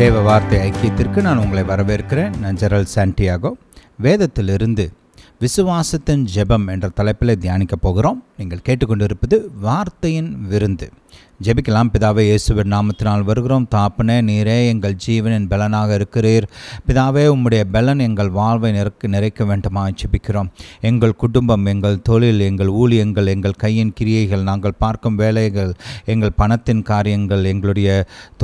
தேவ வார்த்தை ஐக்கியத்திற்கு நான் உங்களை வரவேற்கிறேன். நான் ஜெரல்ட் சாண்டியாகோ. வேதத்திலிருந்து விசுவாசத்தின் ஜெபம் என்ற தலைப்பில் தியானிக்கப் போகிறோம். நீங்கள் கேட்டுக்கொண்டிருப்பது வார்த்தையின் விருந்து. ஜெபிக்கலாம். பிதாவே, இயேசுவின் நாமத்தினால் வருகிறோம். தாப்பனே, நீரே எங்கள் ஜீவனின் பலனாக இருக்கிறீர். பிதாவே, உம்முடைய பலன் எங்கள் வாழ்வை நிறைக்க வேண்டுமா ஜெபிக்கிறோம். எங்கள் குடும்பம், எங்கள் தொழில், எங்கள் ஊழியங்கள், எங்கள் கையின் கிரியைகள், நாங்கள் பார்க்கும் வேலைகள், எங்கள் பணத்தின் காரியங்கள், எங்களுடைய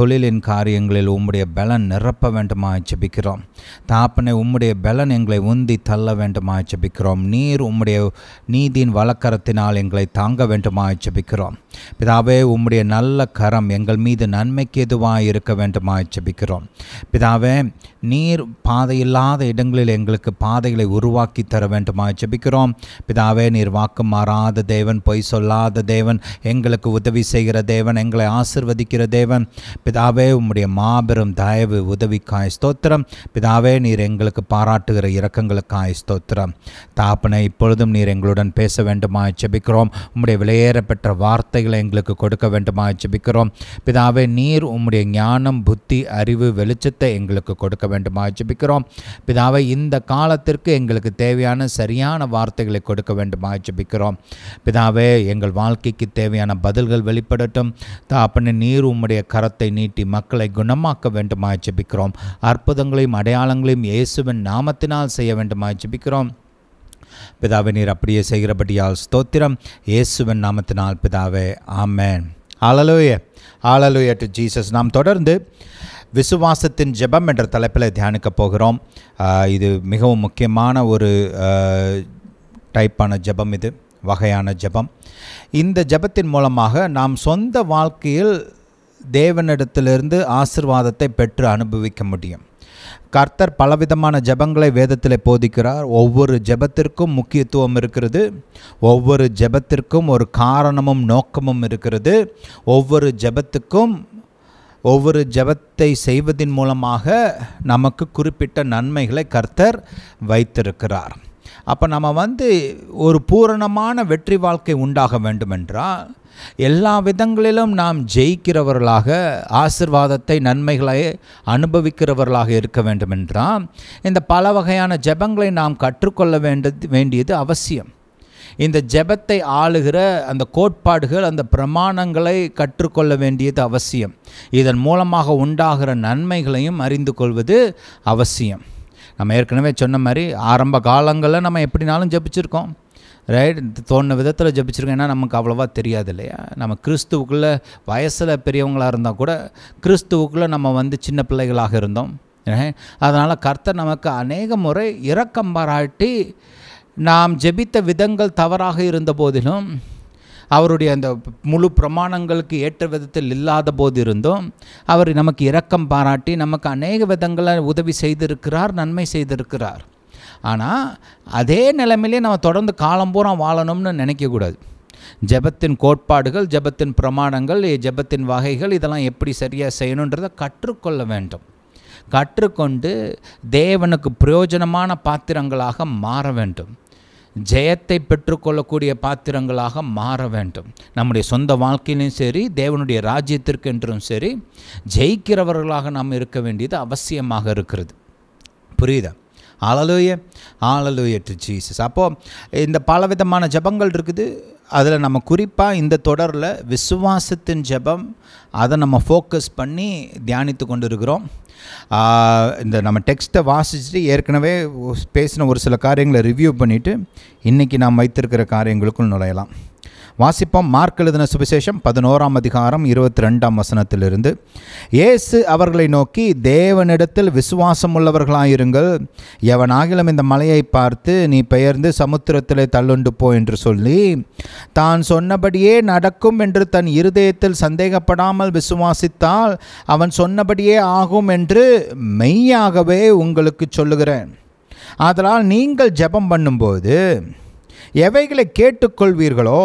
தொழிலின் காரியங்களில் உம்முடைய பலன் நிரப்ப வேண்டுமா ஜெபிக்கிறோம். தாப்பனே, உம்முடைய பலன் எங்களை உந்தி தள்ள வேண்டுமா ஜெபிக்கிறோம். நீர் உம்முடைய நீதியின் வலக்கரத்தினால் எங்களை தாங்க வேண்டுமா ஜெபிக்கிறோம். பிதாவே, உம்முடைய நல்ல கரம் எங்கள் மீது நன்மைக்கு எதுவாக இருக்க வேண்டுமாய் ஜெபிக்கிறோம். பிதாவே, நீர் பாதையில்லாத இடங்களில் எங்களுக்கு பாதைகளை உருவாக்கி தர வேண்டுமாய் ஜெபிக்கிறோம். பிதாவே, நீர் வாக்கு மாறாத தேவன், பொய் சொல்லாத தேவன், எங்களுக்கு உதவி செய்கிற தேவன், எங்களை ஆசிர்வதிக்கிற தேவன். பிதாவே, உம்முடைய மாபெரும் தயவு உதவிக்காய் ஸ்தோத்திரம். பிதாவே, நீர் எங்களுக்கு பாராட்டுகிற இரக்கங்களுக்காய் ஸ்தோத்திரம். தாப்பனை, இப்பொழுதும் நீர் எங்களுடன் பேச வேண்டுமாய் ஜெபிக்கிறோம். உம்முடைய விலையேறப்பெற்ற வார்த்தைகளை எங்களுக்கு கொடுக்க வேண்டுமாய் ஜெபிக்கிறோம். பிதாவே, நீர் உம்முடைய ஞானம், புத்தி, அறிவு, வெளிச்சத்தை எங்களுக்கு கொடுக்க வேண்டுமாய் ஜெபிக்கிறோம். பிதாவே, இந்த காலத்திற்கு எங்களுக்கு தேவையான சரியான வார்த்தைகளை கொடுக்க வேண்டுமாய் ஜெபிக்கிறோம். பிதாவே, எங்கள் வாழ்க்கைக்கு தேவையான பதில்கள் வெளிப்படட்டும். தாப்பனை, நீர் உம்முடைய கரத்தை நீட்டி மக்களை குணமாக்க வேண்டுமாய் ஜெபிக்கிறோம். அற்புதங்களையும் அடையாளங்களையும் இயேசுவின் நாமத்தினால் செய்ய வேண்டுமாய் ஜெபிக்கிறோம். பிதாவே, நீர் அப்படியே செய்கிறபடியால் ஸ்தோத்திரம். இயேசுவின் நாமத்தினால் பிதாவே, ஆமென். ஹல்லேலூயா, ஹல்லேலூயா டு ஜீசஸ். நாம் தொடர்ந்து விசுவாசத்தின் ஜெபம் என்ற தலைப்பில் தியானிக்கப் போகிறோம். இது மிகவும் முக்கியமான ஒரு டைப்பான ஜெபம், இது வகையான ஜெபம். இந்த ஜெபத்தின் மூலமாக நாம் சொந்த வாழ்க்கையில் தேவனிடத்திலிருந்து ஆசீர்வாதத்தை பெற்று அனுபவிக்க முடியும். கர்த்தர் பலவிதமான ஜெபங்களை வேதத்தில் போதிக்கிறார். ஒவ்வொரு ஜெபத்திற்கும் முக்கியத்துவம் இருக்கிறது. ஒவ்வொரு ஜெபத்திற்கும் ஒரு காரணமும் நோக்கமும் இருக்கிறது. ஒவ்வொரு ஜெபத்தை செய்வதின் மூலமாக நமக்கு குறிப்பிட்ட நன்மைகளை கர்த்தர் வைத்திருக்கிறார். அப்போ நம்ம ஒரு பூரணமான வெற்றி வாழ்க்கை உண்டாக வேண்டுமென்றால் எல்லா விதங்களிலும் நாம் ஜெயிக்கிறவர்களாக, ஆசிர்வாதத்தை, நன்மைகளை அனுபவிக்கிறவர்களாக இருக்க வேண்டுமென்றால் இந்த பல வகையான ஜெபங்களை நாம் கற்றுக்கொள்ள வேண்டியது அவசியம். இந்த ஜெபத்தை ஆளுகிற அந்த கோட்பாடுகள், அந்த பிரமாணங்களை கற்றுக்கொள்ள வேண்டியது அவசியம். இதன் மூலமாக உண்டாகிற நன்மைகளையும் அறிந்து கொள்வது அவசியம். நம்ம ஏற்கனவே சொன்ன மாதிரி ஆரம்ப காலங்களில் நம்ம எப்படினாலும் ஜெபிச்சிருக்கோம், ரைட்? தோணுன விதத்தில் ஜெபிச்சிருக்கோம். ஏன்னா நமக்கு அவ்வளோவா தெரியாது, இல்லையா? நம்ம கிறிஸ்துவுக்குள்ளே வயசில் பெரியவங்களாக இருந்தால் கூட கிறிஸ்துவுக்குள்ளே நம்ம சின்ன பிள்ளைகளாக இருந்தோம். அதனால் கர்த்தர் நமக்கு அநேக முறை இரக்கம் பாராட்டி, நாம் ஜெபித்த விதங்கள் தவறாக இருந்த போதிலும், அவருடைய அந்த முழு பிரமாணங்களுக்கு ஏற்ற விதத்தில் இல்லாத போது இருந்தும் அவர் நமக்கு இரக்கம் பாராட்டி நமக்கு அநேக விதங்களை உதவி செய்திருக்கிறார், நன்மை செய்திருக்கிறார். ஆனால் அதே நிலைமையிலே நம்ம தொடர்ந்து காலம்பூரா வாழணும்னு நினைக்கக்கூடாது. ஜெபத்தின் கோட்பாடுகள், ஜெபத்தின் பிரமாணங்கள், ஜெபத்தின் வகைகள், இதெல்லாம் எப்படி சரியாக செய்யணுன்றதை கற்றுக்கொள்ள வேண்டும். கற்றுக்கொண்டு தேவனுக்கு பிரயோஜனமான பாத்திரங்களாக மாற வேண்டும். ஜெயத்தை பெற்றுக்கொள்ளக்கூடிய பாத்திரங்களாக மாற வேண்டும். நம்முடைய சொந்த வாழ்க்கையிலும் சரி, தேவனுடைய ராஜ்யத்திற்கென்றும் சரி, ஜெயிக்கிறவர்களாக நாம் இருக்க வேண்டியது அவசியமாக இருக்கிறது. புரியுதா? Hallelujah, hallelujah to Jesus. அப்போது இந்த பலவிதமான ஜெபங்கள் இருக்குது. அதில் நம்ம குறிப்பாக இந்த தொடரில் விசுவாசத்தின் ஜெபம், அதை நம்ம ஃபோக்கஸ் பண்ணி தியானித்து கொண்டு இருக்கிறோம். இந்த நம்ம டெக்ஸ்ட்டை வாசிச்சுட்டு ஏற்கனவே பேசின ஒரு சில காரியங்களை ரிவ்யூ பண்ணிவிட்டு இன்றைக்கி நாம் வைத்திருக்கிற காரியங்களுக்குள் நுழையலாம். வாசிப்போம். மார்க் எழுதின சுவிசேஷம் 11:22. இயேசு அவர்களை நோக்கி, தேவனிடத்தில் விசுவாசம் உள்ளவர்களாயிருங்கள். எவனாகிலும் இந்த மலையை பார்த்து, நீ பெயர்ந்து சமுத்திரத்திலே தள்ளுண்டு போ என்று சொல்லி, தான் சொன்னபடியே நடக்கும் என்று தன் இருதயத்தில் சந்தேகப்படாமல் விசுவாசித்தால் அவன் சொன்னபடியே ஆகும் என்று மெய்யாகவே உங்களுக்கு சொல்லுகிறேன். அதனால் நீங்கள் ஜெபம் பண்ணும்போது எவைகளை கேட்டுக்கொள்வீர்களோ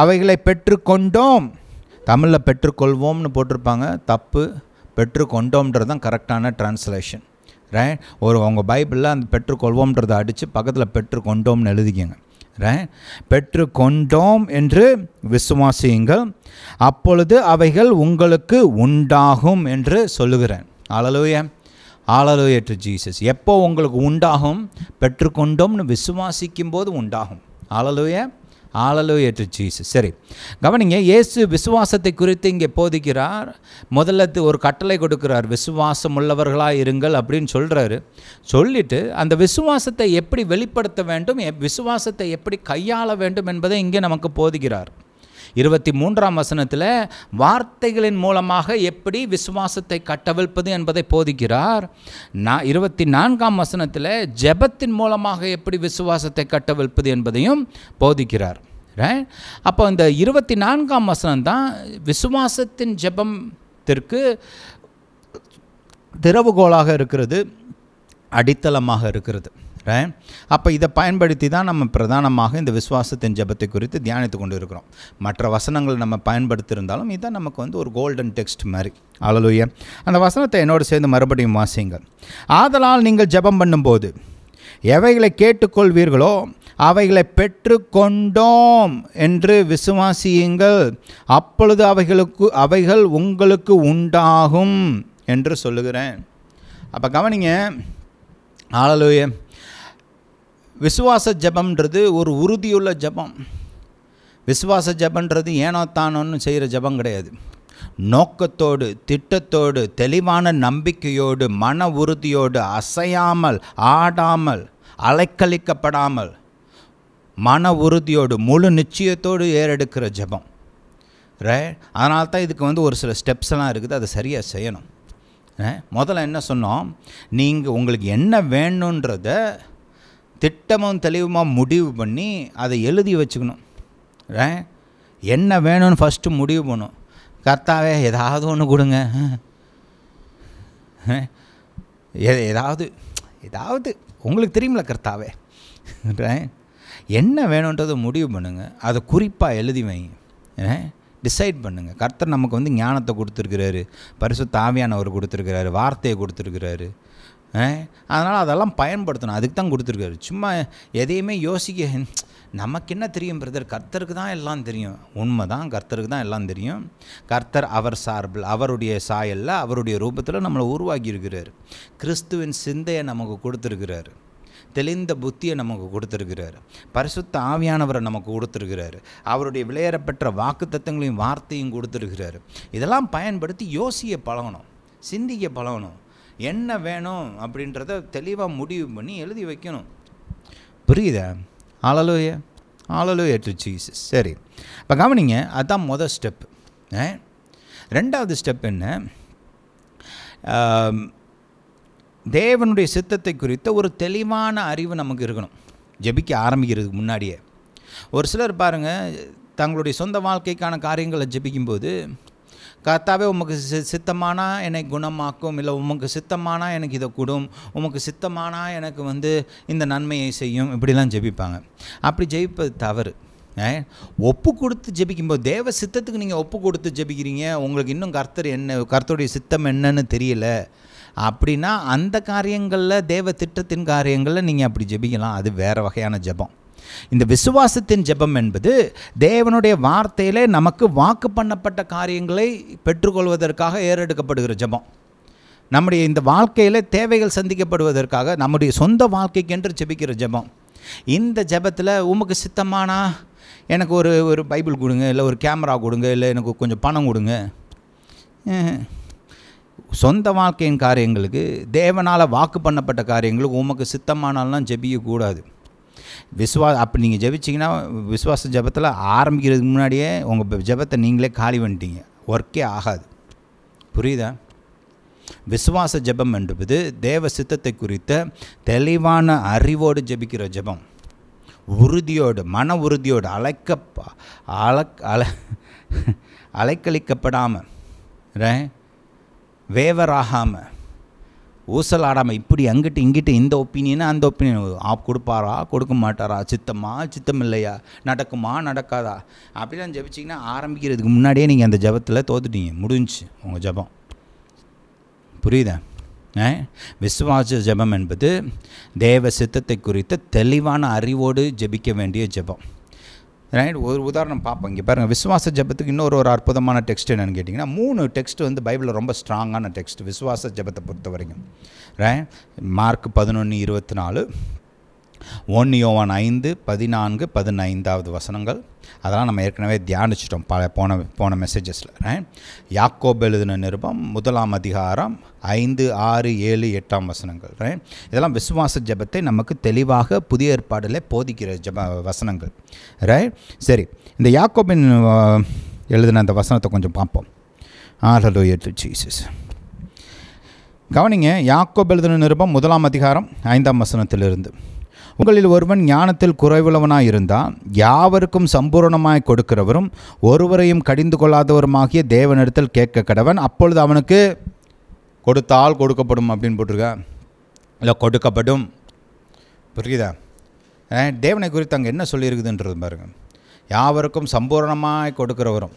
அவைகளை பெற்றுக்கொண்டோம். தமிழில் பெற்றுக்கொள்வோம்னு போட்டிருப்பாங்க, தப்பு. பெற்றுக்கொண்டோம்ன்றது தான் கரெக்டான டிரான்ஸ்லேஷன், ரைட்? உங்கள் பைபிளில் அந்த பெற்றுக்கொள்வோம்ன்றதை அடித்து பக்கத்தில் பெற்றுக்கொண்டோம்னு எழுதிக்கங்க, ரைட்? பெற்றுக்கொண்டோம் என்று விசுவாசியுங்கள், அப்பொழுது அவைகள் உங்களுக்கு உண்டாகும் என்று சொல்லுகிறேன். Hallelujah. Hallelujah to Jesus. எப்போ உங்களுக்கு உண்டாகும் பெற்றுக்கொண்டோம்னு விசுவாசிக்கும் போது உண்டாகும். Hallelujah. Hallelujah to Jesus. சரி கவனிங்க, இயேசு விசுவாசத்தை குறித்து இங்கே போதிக்கிறார். முதல்ல ஒரு கட்டளை கொடுக்கிறார், விசுவாசம் உள்ளவர்களாக இருங்கள் அப்படின்னு சொல்கிறாரு. சொல்லிட்டு அந்த விசுவாசத்தை எப்படி வெளிப்படுத்த வேண்டும், விசுவாசத்தை எப்படி கையாள வேண்டும் என்பதை இங்கே நமக்கு போதிக்கிறார். 23ஆம் வசனத்தில் வார்த்தைகளின் மூலமாக எப்படி விசுவாசத்தை கட்டவிழ்ப்பது என்பதை போதிக்கிறார். 24ஆம் வசனத்தில் ஜெபத்தின் மூலமாக எப்படி விசுவாசத்தை கட்டவிழ்ப்பது என்பதையும் போதிக்கிறார். அப்போ இந்த 24ஆம் வசனம் தான் விசுவாசத்தின் ஜெபத்திற்கு திறவுகோலாக இருக்கிறது, அடித்தளமாக இருக்கிறது. அப்போ இதை பயன்படுத்தி தான் நம்ம பிரதானமாக இந்த விசுவாசத்தின் ஜெபத்தை குறித்து தியானித்து கொண்டு இருக்கிறோம். மற்ற வசனங்கள் நம்ம பயன்படுத்தியிருந்தாலும் இதான் நமக்கு வந்து ஒரு கோல்டன் டெக்ஸ்ட் மாதிரி. ஹல்லேலூயா. அந்த வசனத்தை என்னோடு சேர்ந்து மறுபடியும் வாசியுங்கள். ஆதலால் நீங்கள் ஜெபம் பண்ணும்போது எவைகளை கேட்டுக்கொள்வீர்களோ அவைகளை பெற்று கொண்டோம் என்று விசுவாசியுங்கள், அப்பொழுது அவைகள் உங்களுக்கு உண்டாகும் என்று சொல்லுகிறேன். அப்போ கவனிங்க, ஹல்லேலூயா, விசுவாச ஜபம்ன்றது ஒரு உறுதியுள்ள ஜபம். விசுவாச ஜபன்றது ஏனோ தானோன்னு செய்கிற ஜபம் கிடையாது. நோக்கத்தோடு, திட்டத்தோடு, தெளிவான நம்பிக்கையோடு, மன உறுதியோடு, அசையாமல், ஆடாமல், அலைக்கழிக்கப்படாமல், மன உறுதியோடு, முழு நிச்சயத்தோடு ஏறெடுக்கிற ஜபம். அதனால தான் இதுக்கு வந்து ஒரு சில ஸ்டெப்ஸ் எல்லாம் இருக்குது, அதை சரியாக செய்யணும். முதல்ல என்ன சொன்னோம், நீங்கள் உங்களுக்கு என்ன வேணுன்றத திட்டமும் தெளிவுமாக முடிவு பண்ணி அதை எழுதி வச்சுக்கணும். என்ன வேணும்னு ஃபஸ்ட்டு முடிவு பண்ணும். கர்த்தாவே ஏதாவது ஒன்று கொடுங்க, ஏதாவது உங்களுக்கு தெரியுமில்ல கர்த்தாவே, என்ன வேணுன்றதை முடிவு பண்ணுங்கள். அதை குறிப்பாக எழுதி வைங்க, டிசைட் பண்ணுங்கள். கர்த்தர் நமக்கு வந்து ஞானத்தை கொடுத்துருக்கிறாரு, பரிசுத்த ஆவியானவர் கொடுத்துருக்கிறாரு, வார்த்தையை கொடுத்துருக்கிறாரு. அதனால் அதெல்லாம் பயன்படுத்தணும், அதுக்கு தான் கொடுத்துருக்காரு. சும்மா எதையுமே யோசிக்க நமக்கு என்ன தெரியும் பிரதர், கர்த்தருக்கு தான் எல்லாம் தெரியும். உண்மை தான், கர்த்தருக்கு தான் எல்லாம் தெரியும். கர்த்தர் அவர் சார்பில், அவருடைய சாயலில், அவருடைய ரூபத்தில் நம்மளை உருவாக்கியிருக்கிறார். கிறிஸ்துவின் சிந்தையை நமக்கு கொடுத்துருக்கிறார், தெளிந்த புத்தியை நமக்கு கொடுத்துருக்கிறார், பரிசுத்த ஆவியானவரை நமக்கு கொடுத்துருக்கிறார், அவருடைய விளையரப்பெற்ற வாக்கு தத்தங்களையும் வார்த்தையும் கொடுத்துருக்கிறார். இதெல்லாம் பயன்படுத்தி யோசிக்க பழகணும், சிந்திக்க பழகணும். என்ன வேணும் அப்படின்றத தெளிவாக முடிவு பண்ணி எழுதி வைக்கணும். புரியுதா? ஹல்லேலூயா. Hallelujah to Jesus. சரி இப்போ கவனிங்க, அதுதான் முதல் ஸ்டெப். ரெண்டாவது ஸ்டெப் என்ன, தேவனுடைய சித்தத்தை குறித்த ஒரு தெளிவான அறிவு நமக்கு இருக்கணும். ஜெபிக்க ஆரம்பிக்கிறதுக்கு முன்னாடியே ஒரு சிலர் பாருங்கள், தங்களுடைய சொந்த வாழ்க்கைக்கான காரியங்களை ஜெபிக்கும்போது கர்த்தாவே உமக்கு சித்தமானா என்னை குணமாக்கும், இல்லை உமக்கு சித்தமானா எனக்கு இதை கொடும், உமக்கு சித்தமானா எனக்கு வந்து இந்த நன்மையை செய்யும், இப்படிலாம் ஜெபிப்பாங்க. அப்படி ஜெபிப்பது தவறு. ஒப்பு கொடுத்து ஜெபிக்கும்போது, தேவ சித்தத்துக்கு நீங்கள் ஒப்பு கொடுத்து ஜெபிக்கிறீங்க, உங்களுக்கு இன்னும் கர்த்தருடைய சித்தம் என்னன்னு தெரியல அப்படின்னா அந்த காரியங்களில், தேவ திட்டத்தின் காரியங்களில் நீங்கள் அப்படி ஜெபிக்கலாம். அது வேறு வகையான ஜெபம். இந்த விசுவாசத்தின் ஜெபம் என்பது தேவனுடைய வார்த்தையிலே நமக்கு வாக்கு பண்ணப்பட்ட காரியங்களை பெற்றுக்கொள்வதற்காக ஏறெடுக்கப்படுகிற ஜெபம். நம்முடைய இந்த வாழ்க்கையிலே தேவைகள் சந்திக்கப்படுவதற்காக நம்முடைய சொந்த வாழ்க்கைக்கென்று ஜெபிக்கிற ஜெபம். இந்த ஜெபத்தில் உமக்கு சித்தமானா எனக்கு ஒரு பைபிள் கொடுங்க, இல்லை ஒரு கேமரா கொடுங்க, இல்லை எனக்கு கொஞ்சம் பணம் கொடுங்க, சொந்த வாழ்க்கையின் காரியங்களுக்கு, தேவனால் வாக்கு பண்ணப்பட்ட காரியங்களுக்கு உமக்கு சித்தமானாலாம் ஜெபிக்கக்கூடாது. அப்படி நீங்கள் ஜெபிச்சிங்கன்னா விசுவாச ஜெபத்தில் ஆரம்பிக்கிறதுக்கு முன்னாடியே உங்கள் ஜெபத்தை நீங்களே காலி பண்ணிட்டீங்க, ஒர்க்கே ஆகாது. புரியுதா? விசுவாச ஜெபம் என்பது தேவ சித்தத்தை குறித்த தெளிவான அறிவோடு ஜெபிக்கிற ஜெபம். உறுதியோடு, மன உறுதியோடு, அலைக்கழிக்கப்படாமல், வேவராகாமல், ஊசலாடாமல், இப்படி அங்கிட்டு இங்கிட்டு, இந்த ஒப்பீனியனா அந்த ஒப்பீனியன், ஆப் கொடுப்பாரா கொடுக்க மாட்டாரா, சித்தமா சித்தம் இல்லையா, நடக்குமா நடக்காதா, அப்படிலாம் ஜெபிச்சிங்கன்னா ஆரம்பிக்கிறதுக்கு முன்னாடியே நீங்கள் அந்த ஜெபத்தில் தோத்துட்டீங்க, முடிஞ்சு உங்கள் ஜெபம். புரியுதா? விசுவாச ஜெபம் என்பது தேவ சித்தத்தை குறித்த தெளிவான அறிவோடு ஜெபிக்க வேண்டிய ஜெபம். ரைட். ஒரு உதாரணம் பார்ப்போம். இங்கே பாருங்கள், விசுவாச ஜபத்துக்கு இன்னொரு ஒரு அற்புதமான டெக்ஸ்ட் என்னென்னு கேட்டிங்கன்னா, 3 டெக்ஸ்ட் வந்து பைபிளில் ரொம்ப ஸ்ட்ராங்கான டெக்ஸ்ட் விசுவாச ஜபத்தை பொறுத்த வரைக்கும். ரைட், மார்க் 11:24, 1 John 5:14-15 அதெல்லாம் நம்ம ஏற்கனவே தியானிச்சிட்டோம் போன மெசேஜஸில். ரைட், யாக்கோபு எழுதின நிருபம் 1 அதிகாரம் 5, 6, 7, 8 வசனங்கள். ரைட், இதெல்லாம் விசுவாச ஜபத்தை நமக்கு தெளிவாக புதிய ஏற்பாடில் போதிக்கிற ஜப வசனங்கள். ரைட், சரி, இந்த யாக்கோபின் எழுதின அந்த வசனத்தை கொஞ்சம் பார்ப்போம். Hallelujah to Jesus. கவனிங்க, யாக்கோபு எழுதின நிருபம் 1 அதிகாரம் 5 வசனத்திலிருந்து, உங்களில் ஒருவன் ஞானத்தில் குறைவுள்ளவனாயிருந்தால் யாவருக்கும் சம்பூரணமாய் கொடுக்கிறவரும் ஒருவரையும் கடிந்து கொள்ளாதவருமாகிய தேவனிடத்தில் கேட்க கடவன், அப்பொழுது அவனுக்கு கொடுத்தால் கொடுக்கப்படும் அப்படின்னு போட்டிருக்க, இல்லை கொடுக்கப்படும், புரியுதா? தேவனை குறித்து அங்கே என்ன சொல்லியிருக்குதுன்றது பாருங்கள். யாவருக்கும் சம்பூரணமாய் கொடுக்கிறவரும்,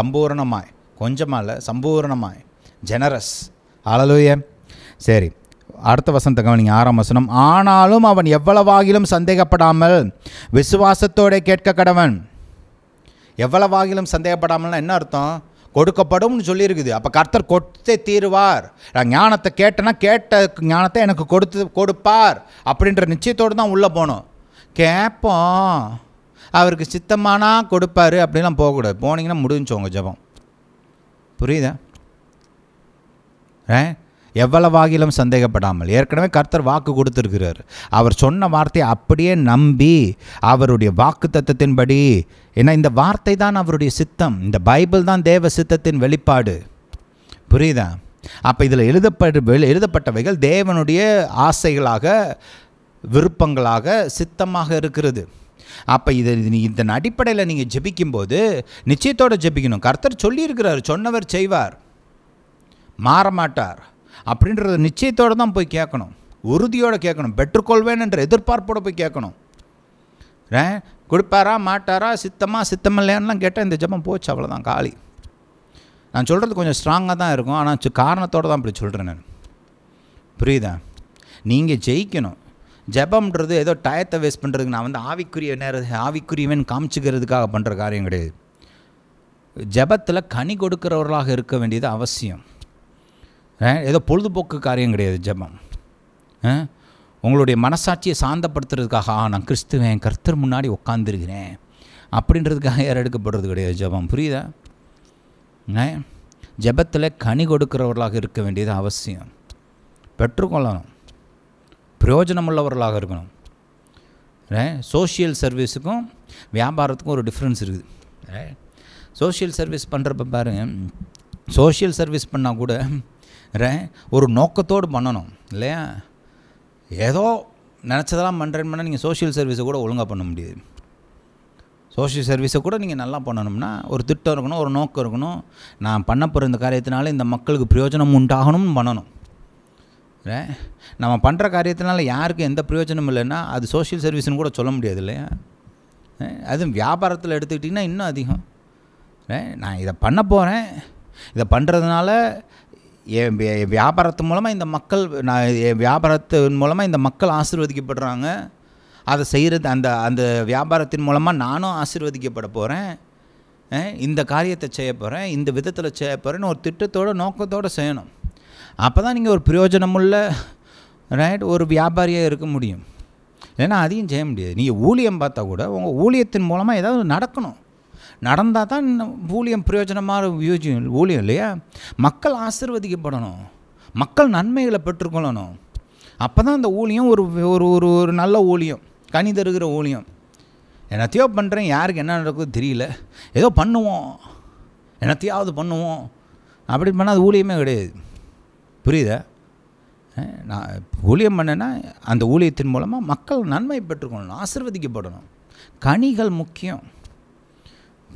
சம்பூரணமாய், கொஞ்சமாக இல்லை, சம்பூரணமாய், ஜெனரஸ். ஹல்லேலூயா. சரி, அடுத்த வசனத்தை கவனிங்க, 6ஆம் வசனம், ஆனாலும் அவன் எவ்வளவாகிலும் சந்தேகப்படாமல் விசுவாசத்தோடு கேட்க கடவன். எவ்வளவாகிலும் சந்தேகப்படாமல்னா என்ன அர்த்தம்? கொடுக்கப்படும்னு சொல்லியிருக்குது. அப்போ கர்த்தர் கொடுத்தே தீருவார். நான் ஞானத்தை கேட்டேன்னா கேட்ட ஞானத்தை எனக்கு கொடுப்பார் அப்படின்ற நிச்சயத்தோடு தான் உள்ளே போகணும். கேட்போம், அவருக்கு சித்தமானா கொடுப்பார் அப்படிலாம் போகக்கூடாது. போனீங்கன்னா முடிஞ்சோங்க ஜபம். புரியுதா? எவ்வளவாகிலும் சந்தேகப்படாமல், ஏற்கனவே கர்த்தர் வாக்கு கொடுத்துருக்கிறார். அவர் சொன்ன வார்த்தையை அப்படியே நம்பி அவருடைய வாக்கு தத்தத்தின்படி, ஏன்னா இந்த வார்த்தை தான் அவருடைய சித்தம், இந்த பைபிள் தான் தேவ சித்தத்தின் வெளிப்பாடு. புரியுதா? அப்போ இதில் எழுதப்பட்டவைகள் தேவனுடைய ஆசைகளாக, விருப்பங்களாக, சித்தமாக இருக்கிறது. அப்போ இதை இதன் அடிப்படையில் நீங்கள் ஜெபிக்கும்போது நிச்சயத்தோடு ஜெபிக்கணும். கர்த்தர் சொல்லியிருக்கிறார், சொன்னவர் செய்வார், மாறமாட்டார் அப்படின்றது நிச்சயத்தோடு தான் போய் கேட்கணும். உறுதியோடு கேட்கணும். பெற்றுக்கொள்வேன் என்ற எதிர்பார்ப்போடு போய் கேட்கணும். கொடுப்பாரா மாட்டாரா, சித்தமில்லையான்லாம் கேட்டால் இந்த ஜபம் போச்சு, அவ்வளோதான், காலி. நான் சொல்கிறது கொஞ்சம் ஸ்ட்ராங்காக தான் இருக்கும், ஆனால் காரணத்தோடு தான் இப்படி சொல்கிறேன் நான். புரியுதா? நீங்கள் ஜெயிக்கணும். ஜபம்ன்றது ஏதோ டயத்தை வேஸ்ட் பண்ணுறதுக்கு, நான் வந்து ஆவிக்குரியவன் காமிச்சுக்கிறதுக்காக பண்ணுற காரியம் கிடையாது. ஜபத்தில் கனி கொடுக்கிறவர்களாக இருக்க வேண்டியது அவசியம். ஏதோ பொழுதுபோக்கு காரியம் கிடையாது ஜெபம். உங்களுடைய மனசாட்சியை சாந்தப்படுத்துறதுக்காக நான் கிறிஸ்துவேன், கர்த்தர் முன்னாடி உட்காந்துருக்கிறேன் அப்படின்றதுக்காக யார் எடுக்கப்படுறது கிடையாது ஜெபம். புரியுதா? ஜெபத்தில் கனி கொடுக்கிறவர்களாக இருக்க வேண்டியது அவசியம். பெற்றுக்கொள்ளணும், பிரயோஜனமுள்ளவர்களாக இருக்கணும். சோஷியல் சர்வீஸுக்கும் வியாபாரத்துக்கும் ஒரு டிஃப்ரென்ஸ் இருக்குது. சோஷியல் சர்வீஸ் பண்ணுறப்ப பாருங்கள், சோஷியல் சர்வீஸ் பண்ணால் கூட ஒரு நோக்கத்தோடு பண்ணணும் இல்லையா? ஏதோ நினச்சதெல்லாம் பண்ணுறேன்னா நீங்கள் சோஷியல் சர்வீஸை கூட ஒழுங்காக பண்ண முடியாது. சோஷியல் சர்வீஸை கூட நீங்கள் நல்லா பண்ணணும்னா ஒரு திட்டம் இருக்கணும், ஒரு நோக்கம் இருக்கணும். நான் பண்ண போகிற இந்த காரியத்தினால இந்த மக்களுக்கு பிரயோஜனம் உண்டாகணும்னு பண்ணணும். நம்ம பண்ணுற காரியத்தினால யாருக்கும் எந்த பிரயோஜனம் இல்லைன்னா அது சோஷியல் சர்வீஸ்ன்னு கூட சொல்ல முடியாது இல்லையா? அதுவும் வியாபாரத்தில் எடுத்துக்கிட்டிங்கன்னா இன்னும் அதிகம். நான் இதை பண்ண போகிறேன், இதை பண்ணுறதுனால என் வியாபாரத்து மூலமாக இந்த மக்கள், நான் என் வியாபாரத்தின் மூலமாக இந்த மக்கள் ஆசீர்வதிக்கப்படுறாங்க, அதை செய்கிறது, அந்த அந்த வியாபாரத்தின் மூலமாக நானும் ஆசீர்வதிக்கப்பட போகிறேன், இந்த காரியத்தை செய்ய போகிறேன், இந்த விதத்தில் செய்ய போகிறேன்னு ஒரு திட்டத்தோடு நோக்கத்தோடு செய்யணும். அப்போ தான் நீங்கள் ஒரு பிரயோஜனமுள்ள ஒரு வியாபாரியாக இருக்க முடியும். ஏன்னா அதையும் செய்ய முடியாது. நீங்கள் ஊழியம் பார்த்தா கூட உங்கள் ஊழியத்தின் மூலமாக ஏதாவது நடக்கணும், நடந்தால் தான் ஊழியம் பிரயோஜனமாக ஊழியம் இல்லையா? மக்கள் ஆசீர்வதிக்கப்படணும், மக்கள் நன்மைகளை பெற்றுக்கொள்ளணும். அப்போ தான் அந்த ஊழியம் ஒரு ஒரு ஒரு நல்ல ஊழியம், கனி தருகிற ஊழியம். என்னத்தையோ பண்ணுறேன், யாருக்கு என்ன நடக்குது தெரியல, ஏதோ பண்ணுவோம், என்னத்தையாவது பண்ணுவோம் அப்படி பண்ணால் அது ஊழியமே கிடையாது. புரியுதா? நான் ஊழியம் பண்ணேன்னா அந்த ஊழியத்தின் மூலமாக மக்கள் நன்மை பெற்றுக்கொள்ளணும், ஆசீர்வதிக்கப்படணும். கனிகள் முக்கியம்.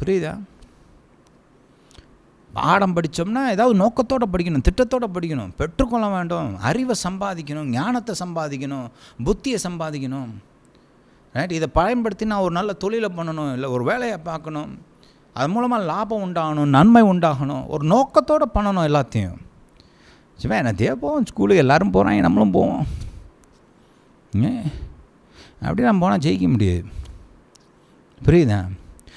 புரியுதா? பாடம் படித்தோம்னா ஏதாவது நோக்கத்தோடு படிக்கணும், திட்டத்தோடு படிக்கணும், பெற்றுக்கொள்ள வேண்டும், அறிவை சம்பாதிக்கணும், ஞானத்தை சம்பாதிக்கணும், புத்தியை சம்பாதிக்கணும். ரைட், இதை பயன்படுத்தி நான் ஒரு நல்ல தொழிலை பண்ணணும், இல்லை ஒரு வேலையை பார்க்கணும், அது மூலமாக லாபம் உண்டாகணும், நன்மை உண்டாகணும், ஒரு நோக்கத்தோடு பண்ணணும் எல்லாத்தையும். சும்மா என்னத்தையே போவோம், ஸ்கூலுக்கு எல்லோரும் போகிறாங்க, நம்மளும் போவோம், அப்படி நம்ம போனால் ஜெயிக்க முடியாது. புரியுதா?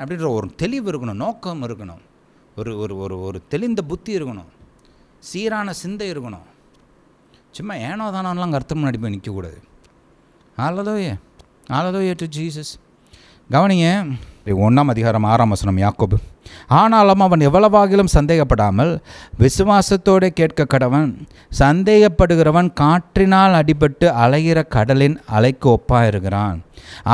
அப்படின்ற ஒரு தெளிவு இருக்கணும், நோக்கம் இருக்கணும், ஒரு ஒரு ஒரு தெளிந்த புத்தி இருக்கணும், சீரான சிந்தை இருக்கணும். சும்மா ஏனோ தானோலாம் கர்த்தர் முன்னாடி போய் நிற்கக்கூடாது. Hallelujah, hallelujah to Jesus. கவனிங்க 1:6. யாக்கோபு, ஆனாலும் அவன் எவ்வளவாகிலும் சந்தேகப்படாமல் விசுவாசத்தோடு கேட்க கடவன், சந்தேகப்படுகிறவன் காற்றினால் அடிபட்டு அலைகிற கடலின் அலைக்கு ஒப்பாயிருக்கிறான்.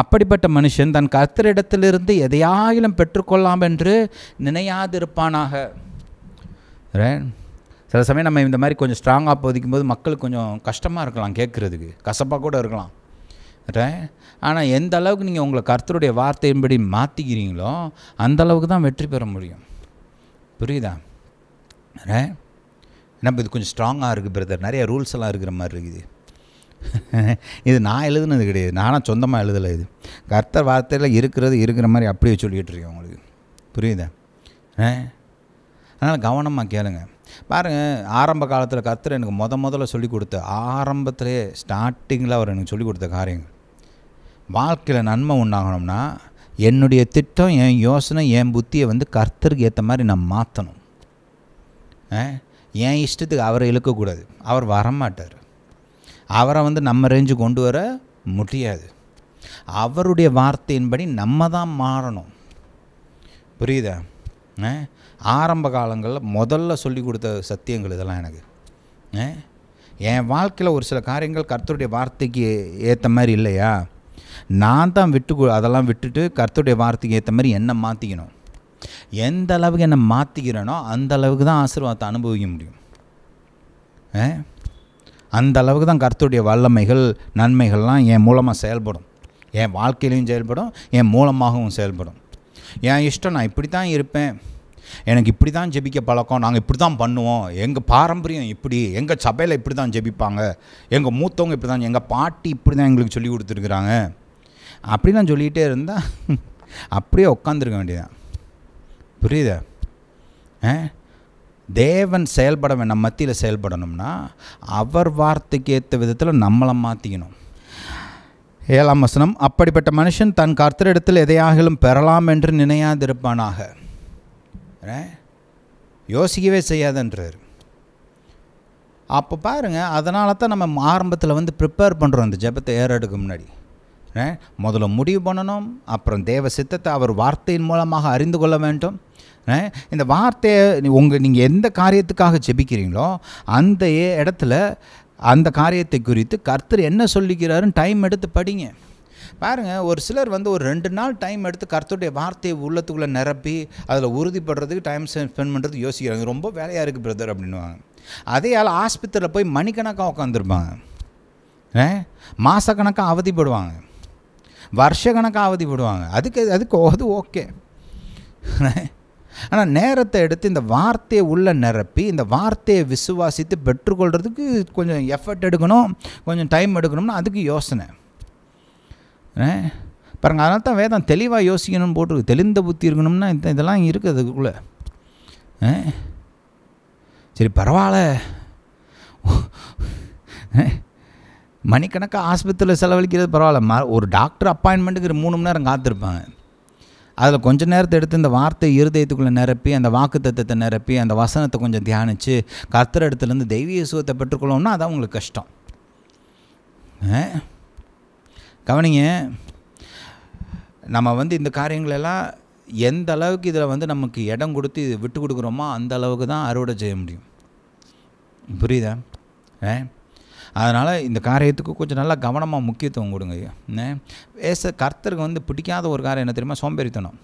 அப்படிப்பட்ட மனுஷன் தன் கர்த்தரிடத்திலிருந்து எதையாயிலும் பெற்றுக்கொள்ளாம் என்று நினையாதிருப்பானாக. சில சமயம் நம்ம இந்த மாதிரி கொஞ்சம் ஸ்ட்ராங்காக போதிக்கும் போது மக்களுக்கு கொஞ்சம் கஷ்டமாக இருக்கலாம், கேட்குறதுக்கு கசப்பாக கூட இருக்கலாம். ஆனால் எந்த அளவுக்கு நீங்கள் உங்களை கர்த்தருடைய வார்த்தையின்படி மாற்றிக்கிறீங்களோ அந்த அளவுக்கு தான் வெற்றி பெற முடியும். புரியுதா? நம்ம இது கொஞ்சம் ஸ்ட்ராங்காக இருக்குது பிரதர், நிறைய ரூல்ஸ் எல்லாம் இருக்கிற மாதிரி இருக்குது. இது நான் எழுதுனது கிடையாது, நானாக சொந்தமாக எழுதலை. இது கர்த்தர் வார்த்தையில் இருக்கிற மாதிரி அப்படியே சொல்லிக்கிட்டு இருக்கேன் உங்களுக்கு. புரியுதா? அதனால் கவனமாக கேளுங்க. பாருங்கள், ஆரம்ப காலத்தில் கர்த்தர் எனக்கு முதல்ல சொல்லிக் கொடுத்த, ஆரம்பத்திலே ஸ்டார்டிங்கில் அவர் எனக்கு சொல்லிக் கொடுத்த காரியங்கள், வாழ்க்கையில் நன்மை உண்டாகணும்னா என்னுடைய திட்டம், என் யோசனை, என் புத்தியை வந்து கர்த்தருக்கு ஏற்ற மாதிரி நான் மாற்றணும். என் இஷ்டத்துக்கு அவரை இழுக்கக்கூடாது, அவர் வரமாட்டார். அவரை வந்து நம்ம ரேஞ்சு கொண்டு வர முடியாது. அவருடைய வார்த்தையின்படி நம்ம தான் மாறணும். புரியுதா? ஆரம்ப காலங்களில் முதல்ல சொல்லி கொடுத்த சத்தியங்கள் இதெல்லாம் எனக்கு. என் வாழ்க்கையில் ஒரு சில காரியங்கள் கர்த்தருடைய வார்த்தைக்கு ஏற்ற மாதிரி இல்லையா, நான் தான் அதெல்லாம் விட்டுட்டு கர்த்தருடைய வார்த்தைக்கு ஏற்ற மாதிரி என்னை மாற்றிக்கணும். எந்த அளவுக்கு என்னை மாற்றிக்கிறேனோ அந்த அளவுக்கு தான் ஆசீர்வாதத்தை அனுபவிக்க முடியும். அந்த அளவுக்கு தான் கர்த்தருடைய வல்லமைகள், நன்மைகள்லாம் என் மூலமாக செயல்படும், என் வாழ்க்கையிலையும் செயல்படும், என் மூலமாகவும் செயல்படும். என் இஷ்டம், நான் இப்படி தான் இருப்பேன், எனக்கு இப்படி தான் ஜெபிக்க பழக்கம், நாங்கள் இப்படி தான் பண்ணுவோம், எங்கள் பாரம்பரியம் இப்படி, எங்கள் சபையில் இப்படி தான் ஜெபிப்பாங்க, எங்கள் மூத்தவங்க இப்படி தான், எங்கள் பாட்டி இப்படி தான் எங்களுக்கு சொல்லி கொடுத்துருக்குறாங்க அப்படிலாம் சொல்லிகிட்டே இருந்தால் அப்படியே உட்காந்துருக்க வேண்டியதான். புரியுதா? தேவன் செயல்படவேன் நம்ம மத்தியில் செயல்படணும்னா அவர் வார்த்தைக்கு ஏற்ற விதத்தில் நம்மளை மாற்றிக்கணும். 7:00. அப்படிப்பட்ட மனுஷன் தன் கர்த்தரிடத்தில் எதையாகிலும் பெறலாம் என்று நினையாதிருப்பானாக. யோசிக்கவே செய்யாதன்றார். அப்போ பாருங்கள், அதனால தான் நம்ம ஆரம்பத்தில் வந்து ப்ரிப்பேர் பண்ணுறோம். இந்த ஜெபத்தை ஏறடுக்கு முன்னாடி முதல்ல முடிவு பண்ணணும், அப்புறம் தேவ சித்தத்தை அவர் வார்த்தையின் மூலமாக அறிந்து கொள்ள வேண்டும். இந்த வார்த்தையை நீங்கள் எந்த காரியத்துக்காக ஜெபிக்கிறீங்களோ அந்த இடத்துல அந்த காரியத்தை குறித்து கர்த்தர் என்ன சொல்லிக்கிறாருன்னு டைம் எடுத்து படிங்க. பாருங்கள், ஒரு சிலர் வந்து ஒரு 2 நாள் டைம் எடுத்து கர்த்தருடைய வார்த்தையை உள்ளத்துக்குள்ளே நிரப்பி அதில் உறுதிப்படுறதுக்கு டைம் ஸ்பெண்ட் பண்ணுறது யோசிக்கிறாங்க. ரொம்ப வேலையாக இருக்குது பிரதர் அப்படின்வாங்க. அதே ஆள் ஆஸ்பத்திரியில் போய் மணிக்கணக்காக உட்காந்துருப்பாங்க, மாதக்கணக்காக அவதிப்படுவாங்க, வருஷக்கணக்காக அவதிப்படுவாங்க. அதுக்கு அது ஓகே. ஆனால் நேரத்தை எடுத்து இந்த வார்த்தையை உள்ளே நிரப்பி இந்த வார்த்தையை விசுவாசித்து பெற்றுக்கொள்கிறதுக்கு கொஞ்சம் எஃபர்ட் எடுக்கணும், கொஞ்சம் டைம் எடுக்கணும்னா அதுக்கு யோசனை. பாருங்கள், அதனால தான் வேதம் தெளிவாக யோசிக்கணும்னு போட்டிருக்கு. தெளிந்த புத்தி இருக்கணும்னா இதெல்லாம் இருக்குது அதுக்குள்ளே. சரி பரவாயில்ல, மணிக்கணக்காக ஆஸ்பத்திரியில் செலவழிக்கிறது பரவாயில்ல, ஒரு டாக்டர் அப்பாயின்மெண்ட்டுக்கு 3 மணி நேரம் காத்திருப்பாங்க. அதில் கொஞ்சம் நேரத்தை எடுத்து இந்த வார்த்தை இருதயத்துக்குள்ளே நிரப்பி அந்த வாக்குத்தத்தத்தை நிரப்பி அந்த வசனத்தை கொஞ்சம் தியானித்து கர்த்தர் இடத்துலேருந்து தெய்வீக சுகத்தை பெற்றுக்கொள்ளணும்னா அதான் உங்களுக்கு கஷ்டம். கவனிங்க, நம்ம வந்து இந்த காரியங்களெல்லாம் எந்த அளவுக்கு இதில் வந்து நமக்கு இடம் கொடுத்து இது விட்டு கொடுக்குறோமோ அந்த அளவுக்கு தான் அறுவடை செய்ய முடியும். புரியுதா? அதனால் இந்த காரியத்துக்கு கொஞ்சம் நல்லா கவனமாக முக்கியத்துவம் கொடுங்க. கர்த்தருக்கு வந்து பிடிக்காத ஒரு காரியம் என்ன தெரியுமா? சோம்பேறித்தனம்.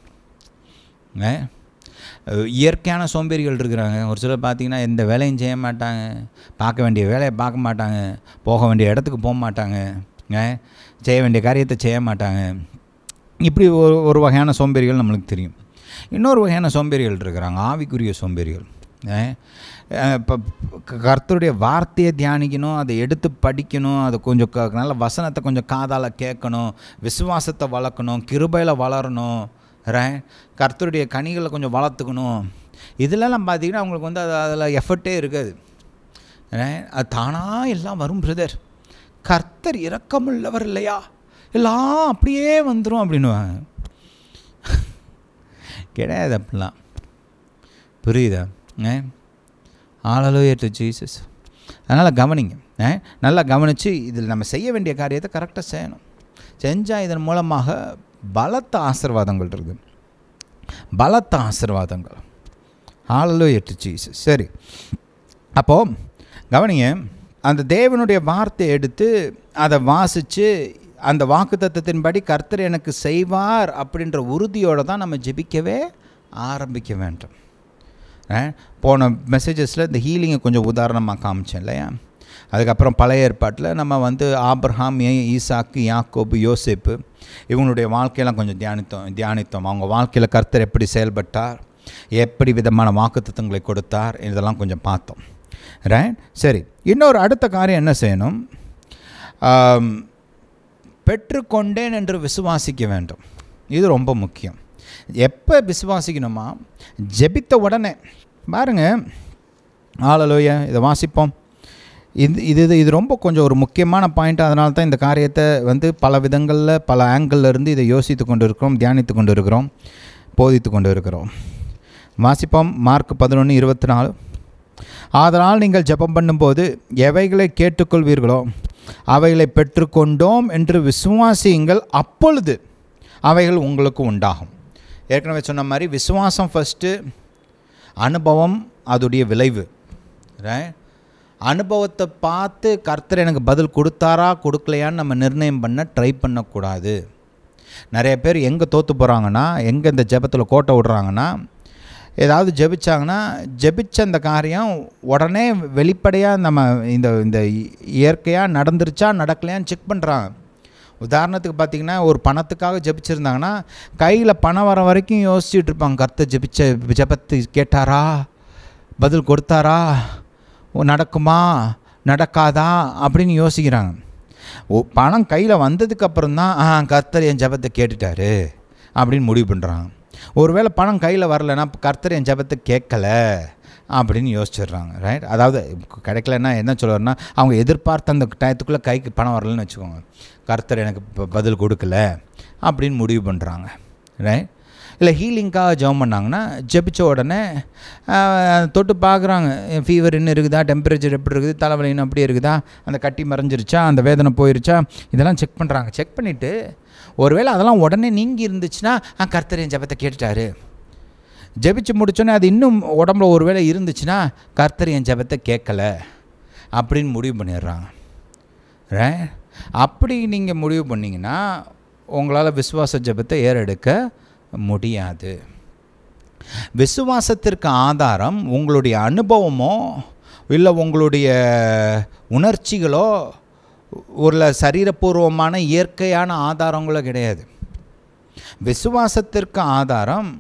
இயற்கையான சோம்பேறிகள் இருக்கிறாங்க. ஒரு சிலர் பார்த்திங்கன்னா எந்த வேலையும் செய்ய மாட்டாங்க, பார்க்க வேண்டிய வேலையை பார்க்க மாட்டாங்க, போக வேண்டிய இடத்துக்கு போக மாட்டாங்க, செய்ய வேண்டிய காரியத்தை செய்ய மாட்டாங்க. இப்படி ஒரு வகையான சோம்பேறிகள் நம்மளுக்கு தெரியும். இன்னொரு வகையான சோம்பேறிகள் இருக்கிறாங்க, ஆவிக்குரிய சோம்பேறிகள். இப்போ கர்த்தருடைய வார்த்தையை தியானிக்கணும், அதை எடுத்து படிக்கணும், அது கொஞ்சம் நல்ல வசனத்தை கொஞ்சம் காதால் கேட்கணும், விசுவாசத்தை வளர்க்கணும், கிருபையில் வளரணும், கர்த்தருடைய கனிகளை கொஞ்சம் வளர்த்துக்கணும். இதெல்லாம் பார்த்திங்கன்னா அவங்களுக்கு வந்து அது அதில் எஃபர்ட்டே இருக்காது. அது தானாக எல்லாம் வரும் பிரதர். கர்த்தர் இரக்கமுள்ளவர் இல்லையா, எல்லாம் அப்படியே வந்துடும் அப்படின்னுவாங்க. கிடையாது அப்படிலாம், புரியுதா? Hallelujah to Jesus. அதனால் கவனிங்க, நல்லா கவனித்து இதில் நம்ம செய்ய வேண்டிய காரியத்தை கரெக்டாக செய்யணும். செஞ்சால் இதன் மூலமாக பலத்த ஆசீர்வாதங்கள் இருக்குது, பலத்த ஆசீர்வாதங்கள். Hallelujah to Jesus. சரி, அப்போது கவனிங்க, அந்த தேவனுடைய வார்த்தையை எடுத்து அதை வாசித்து அந்த வாக்குத்தத்தத்தின்படி கர்த்தர் எனக்கு செய்வார் அப்படின்ற உறுதியோடு தான் நம்ம ஜெபிக்கவே ஆரம்பிக்க வேண்டும். போன மெசேஜஸில் இந்த ஹீலிங்கை கொஞ்சம் உதாரணமாக காமிச்சேன் இல்லையா? அதுக்கப்புறம் பழைய ஏற்பாட்டில் நம்ம வந்து ஆபிரகாம், ஈசாக்கு, யாக்கோபு, யோசேப்பு இவங்களுடைய வாழ்க்கையெல்லாம் கொஞ்சம் தியானித்தோம். அவங்க வாழ்க்கையில் கர்த்தர் எப்படி செயல்பட்டார், எப்படி விதமான வாக்குத்தத்தங்களை கொடுத்தார், இதெல்லாம் கொஞ்சம் பார்த்தோம். ரைட், சரி. இன்னொரு அடுத்த காரியம் என்ன செய்யணும்? பெற்றுக்கொண்டேன் என்று விசுவாசிக்க வேண்டும். இது ரொம்ப முக்கியம். எப்போ விசுவாசிக்கணுமா? ஜெபித்த உடனே. பாருங்கள், ஹல்லேலூயா, இதை வாசிப்போம். இது ரொம்ப கொஞ்சம் ஒரு முக்கியமான பாயிண்ட். அதனால தான் இந்த காரியத்தை வந்து பல விதங்களில், பல ஆங்கிளில் இருந்து இதை யோசித்து கொண்டு இருக்கிறோம், தியானித்து கொண்டு இருக்கிறோம், போதித்து கொண்டு இருக்கிறோம். வாசிப்போம். மார்க் 11:24. அதனால் நீங்கள் ஜெபம் பண்ணும்போது எவைகளை கேட்டுக்கொள்வீர்களோ அவைகளை பெற்றுக்கொண்டோம் என்று விசுவாசியுங்கள், அப்பொழுது அவைகள் உங்களுக்கு உண்டாகும். ஏற்கனவே சொன்ன மாதிரி விசுவாசம் ஃபஸ்ட்டு, அனுபவம் அதோடைய விளைவு. அனுபவத்தை பார்த்து கர்த்தர் எனக்கு பதில் கொடுத்தாரா கொடுக்கலையான்னு நம்ம நிர்ணயம் பண்ண ட்ரை பண்ணக்கூடாது. நிறைய பேர் எங்கே தோற்று போகிறாங்கன்னா, எங்கே இந்த ஜெபத்தில் கோட்டை விடுறாங்கன்னா, ஏதாவது ஜெபிச்சாங்கன்னா ஜெபிச்ச அந்த காரியம் உடனே வெளிப்படையாக நம்ம இந்த இந்த இயற்கையாக நடந்துருச்சா நடக்கலையான்னு செக் பண்ணுறாங்க. உதாரணத்துக்கு பார்த்திங்கன்னா, ஒரு பணத்துக்காக ஜெபிச்சிருந்தாங்கன்னா கையில் பணம் வர வரைக்கும் யோசிச்சுட்டு இருப்பாங்க, கர்த்தர் ஜெபிச்ச ஜெபத்து கேட்டாரா, பதில் கொடுத்தாரா, நடக்குமா நடக்காதா அப்படின்னு யோசிக்கிறாங்க. பணம் கையில் வந்ததுக்கப்புறம் தான் கர்த்தர் என் ஜெபத்தை கேட்டுட்டாரு அப்படின்னு முடிவு பண்ணுறாங்க. ஒருவேளை பணம் கையில் வரலைன்னா கர்த்தர் என் ஜெபத்தை கேட்கலை அப்படின்னு யோசிச்சிடுறாங்க. ரைட், அதாவது கிடைக்கலன்னா என்ன சொல்லுவாருன்னா, அவங்க எதிர்பார்த்த அந்த டயத்துக்குள்ளே கைக்கு பணம் வரலன்னு வச்சுக்கோங்க, கர்த்தர் எனக்கு இப்போ பதில் கொடுக்கல அப்படின்னு முடிவு பண்ணுறாங்க. ரைட், இல்லை ஹீலிங்காக ஜெபம் பண்ணாங்கன்னா ஜெபிச்ச உடனே தொட்டு பார்க்குறாங்க, ஃபீவர் இன்னும் இருக்குதா, டெம்பரேச்சர் எப்படி இருக்குது, தலைவலி இன்னும் அப்படியே இருக்குதா, அந்த கட்டி மறைஞ்சிருச்சா, அந்த வேதனை போயிருச்சா, இதெல்லாம் செக் பண்ணுறாங்க. செக் பண்ணிவிட்டு ஒருவேளை அதெல்லாம் உடனே நீங்கி இருந்துச்சுன்னா கர்த்தர் என் ஜெபத்தை கேட்டுட்டாரு. ஜெபிச்சு முடிச்சோன்னே அது இன்னும் உடம்புல ஒரு வேளை இருந்துச்சுன்னா கர்த்தர் என் ஜெபத்தை கேட்கலை அப்படின்னு முடிவு பண்ணிடுறாங்க. ரைட், அப்படி நீங்கள் முடிவு பண்ணிங்கன்னா உங்களால் விசுவாச ஜெபத்தை ஏறெடுக்க முடியாது. விசுவாசத்திற்கு ஆதாரம் உங்களுடைய அனுபவமோ இல்லை உங்களுடைய உணர்ச்சிகளோ ஒரு சரீரபூர்வமான இயற்கையான ஆதாரங்களோ கிடையாது. விசுவாசத்திற்கு ஆதாரம்,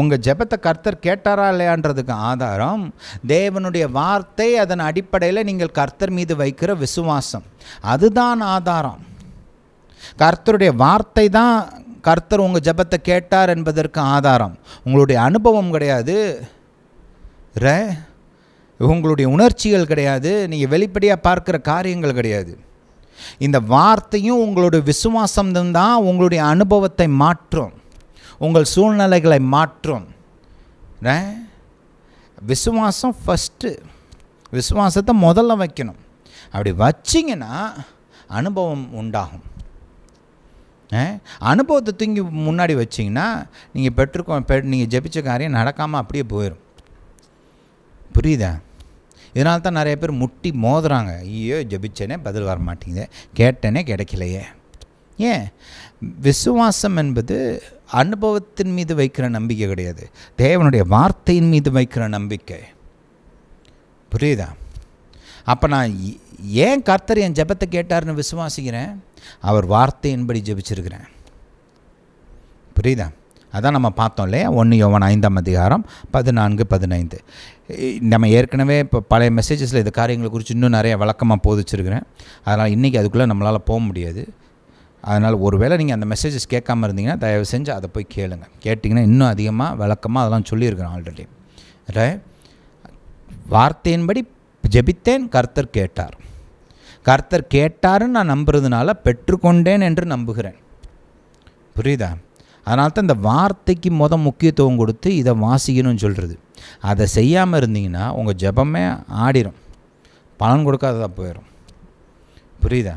உங்கள் ஜெபத்தை கர்த்தர் கேட்டாரா இல்லையான்றதுக்கு ஆதாரம் தேவனுடைய வார்த்தை. அதன் அடிப்படையில் நீங்கள் கர்த்தர் மீது வைக்கிற விசுவாசம், அதுதான் ஆதாரம். கர்த்தருடைய வார்த்தை தான் கர்த்தர் உங்கள் ஜெபத்தை கேட்டார் என்பதற்கு ஆதாரம், உங்களுடைய அனுபவம் கிடையாது, உங்களுடைய உணர்ச்சிகள் கிடையாது, நீங்கள் வெளிப்படையாக பார்க்குற காரியங்கள் கிடையாது. இந்த வார்த்தையும் உங்களுடைய விசுவாசம்தான் உங்களுடைய அனுபவத்தை மாற்றும், உங்கள் சூழ்நிலைகளை மாற்றும். விசுவாசம் ஃபஸ்ட்டு, விசுவாசத்தை முதல்ல வைக்கணும். அப்படி வச்சிங்கன்னா அனுபவம் உண்டாகும். அனுபவத்தை தூங்கி முன்னாடி வச்சிங்கன்னா நீங்கள் நீங்கள் ஜெபிச்ச காரியம் நடக்காமல் அப்படியே போயிடும். புரியுதா? இதனால தான் நிறைய பேர் முட்டி மோதுறாங்க, ஐயோ ஜெபிச்சேனே பதில் வர மாட்டேங்குது, கேட்டேனே கிடைக்கலையே. ஏன்? விசுவாசம் என்பது அனுபவத்தின் மீது வைக்கிற நம்பிக்கை கிடையாது, தேவனுடைய வார்த்தையின் மீது வைக்கிற நம்பிக்கை. புரியுதா? அப்போ நான் ஏன் கர்த்தர் என் ஜெபத்தை கேட்டார்னு விசுவாசிக்கிறேன், அவர் வார்த்தையின்படி ஜெபிச்சிருக்கிறேன். புரியுதா? அதான் நம்ம பார்த்தோம் இல்லையா, 1 யோவான் 5:14-15. நம்ம ஏற்கனவே இப்போ பழைய மெசேஜஸில் இந்த காரியங்களை குறித்து இன்னும் நிறைய விளக்கமாக போதிச்சிருக்கிறேன். அதனால் இன்றைக்கி அதுக்குள்ளே நம்மளால் போக முடியாது. அதனால் ஒருவேளை நீங்கள் அந்த மெசேஜஸ் கேட்காமல் இருந்தீங்கன்னா தயவு செஞ்சு அதை போய் கேளுங்க. கேட்டிங்கன்னா இன்னும் அதிகமாக விளக்கமாக அதெல்லாம் சொல்லியிருக்கிறேன் ஆல்ரெடி. வார்த்தையின்படி ஜெபித்தேன், கர்த்தர் கேட்டார். கர்த்தர் கேட்டாருன்னு நான் நம்புறதுனால பெற்றுக்கொண்டேன் என்று நம்புகிறேன். புரியுதா? அதனால தான் இந்த வார்த்தைக்கு முக்கியத்துவம் கொடுத்து இதை வாசிக்கணும்னு சொல்கிறது. அதை செய்யாமல் இருந்தீங்கன்னா உங்கள் ஜெபமே ஆடிரும், பலன் கொடுக்காததாக போயிடும். புரியுதா?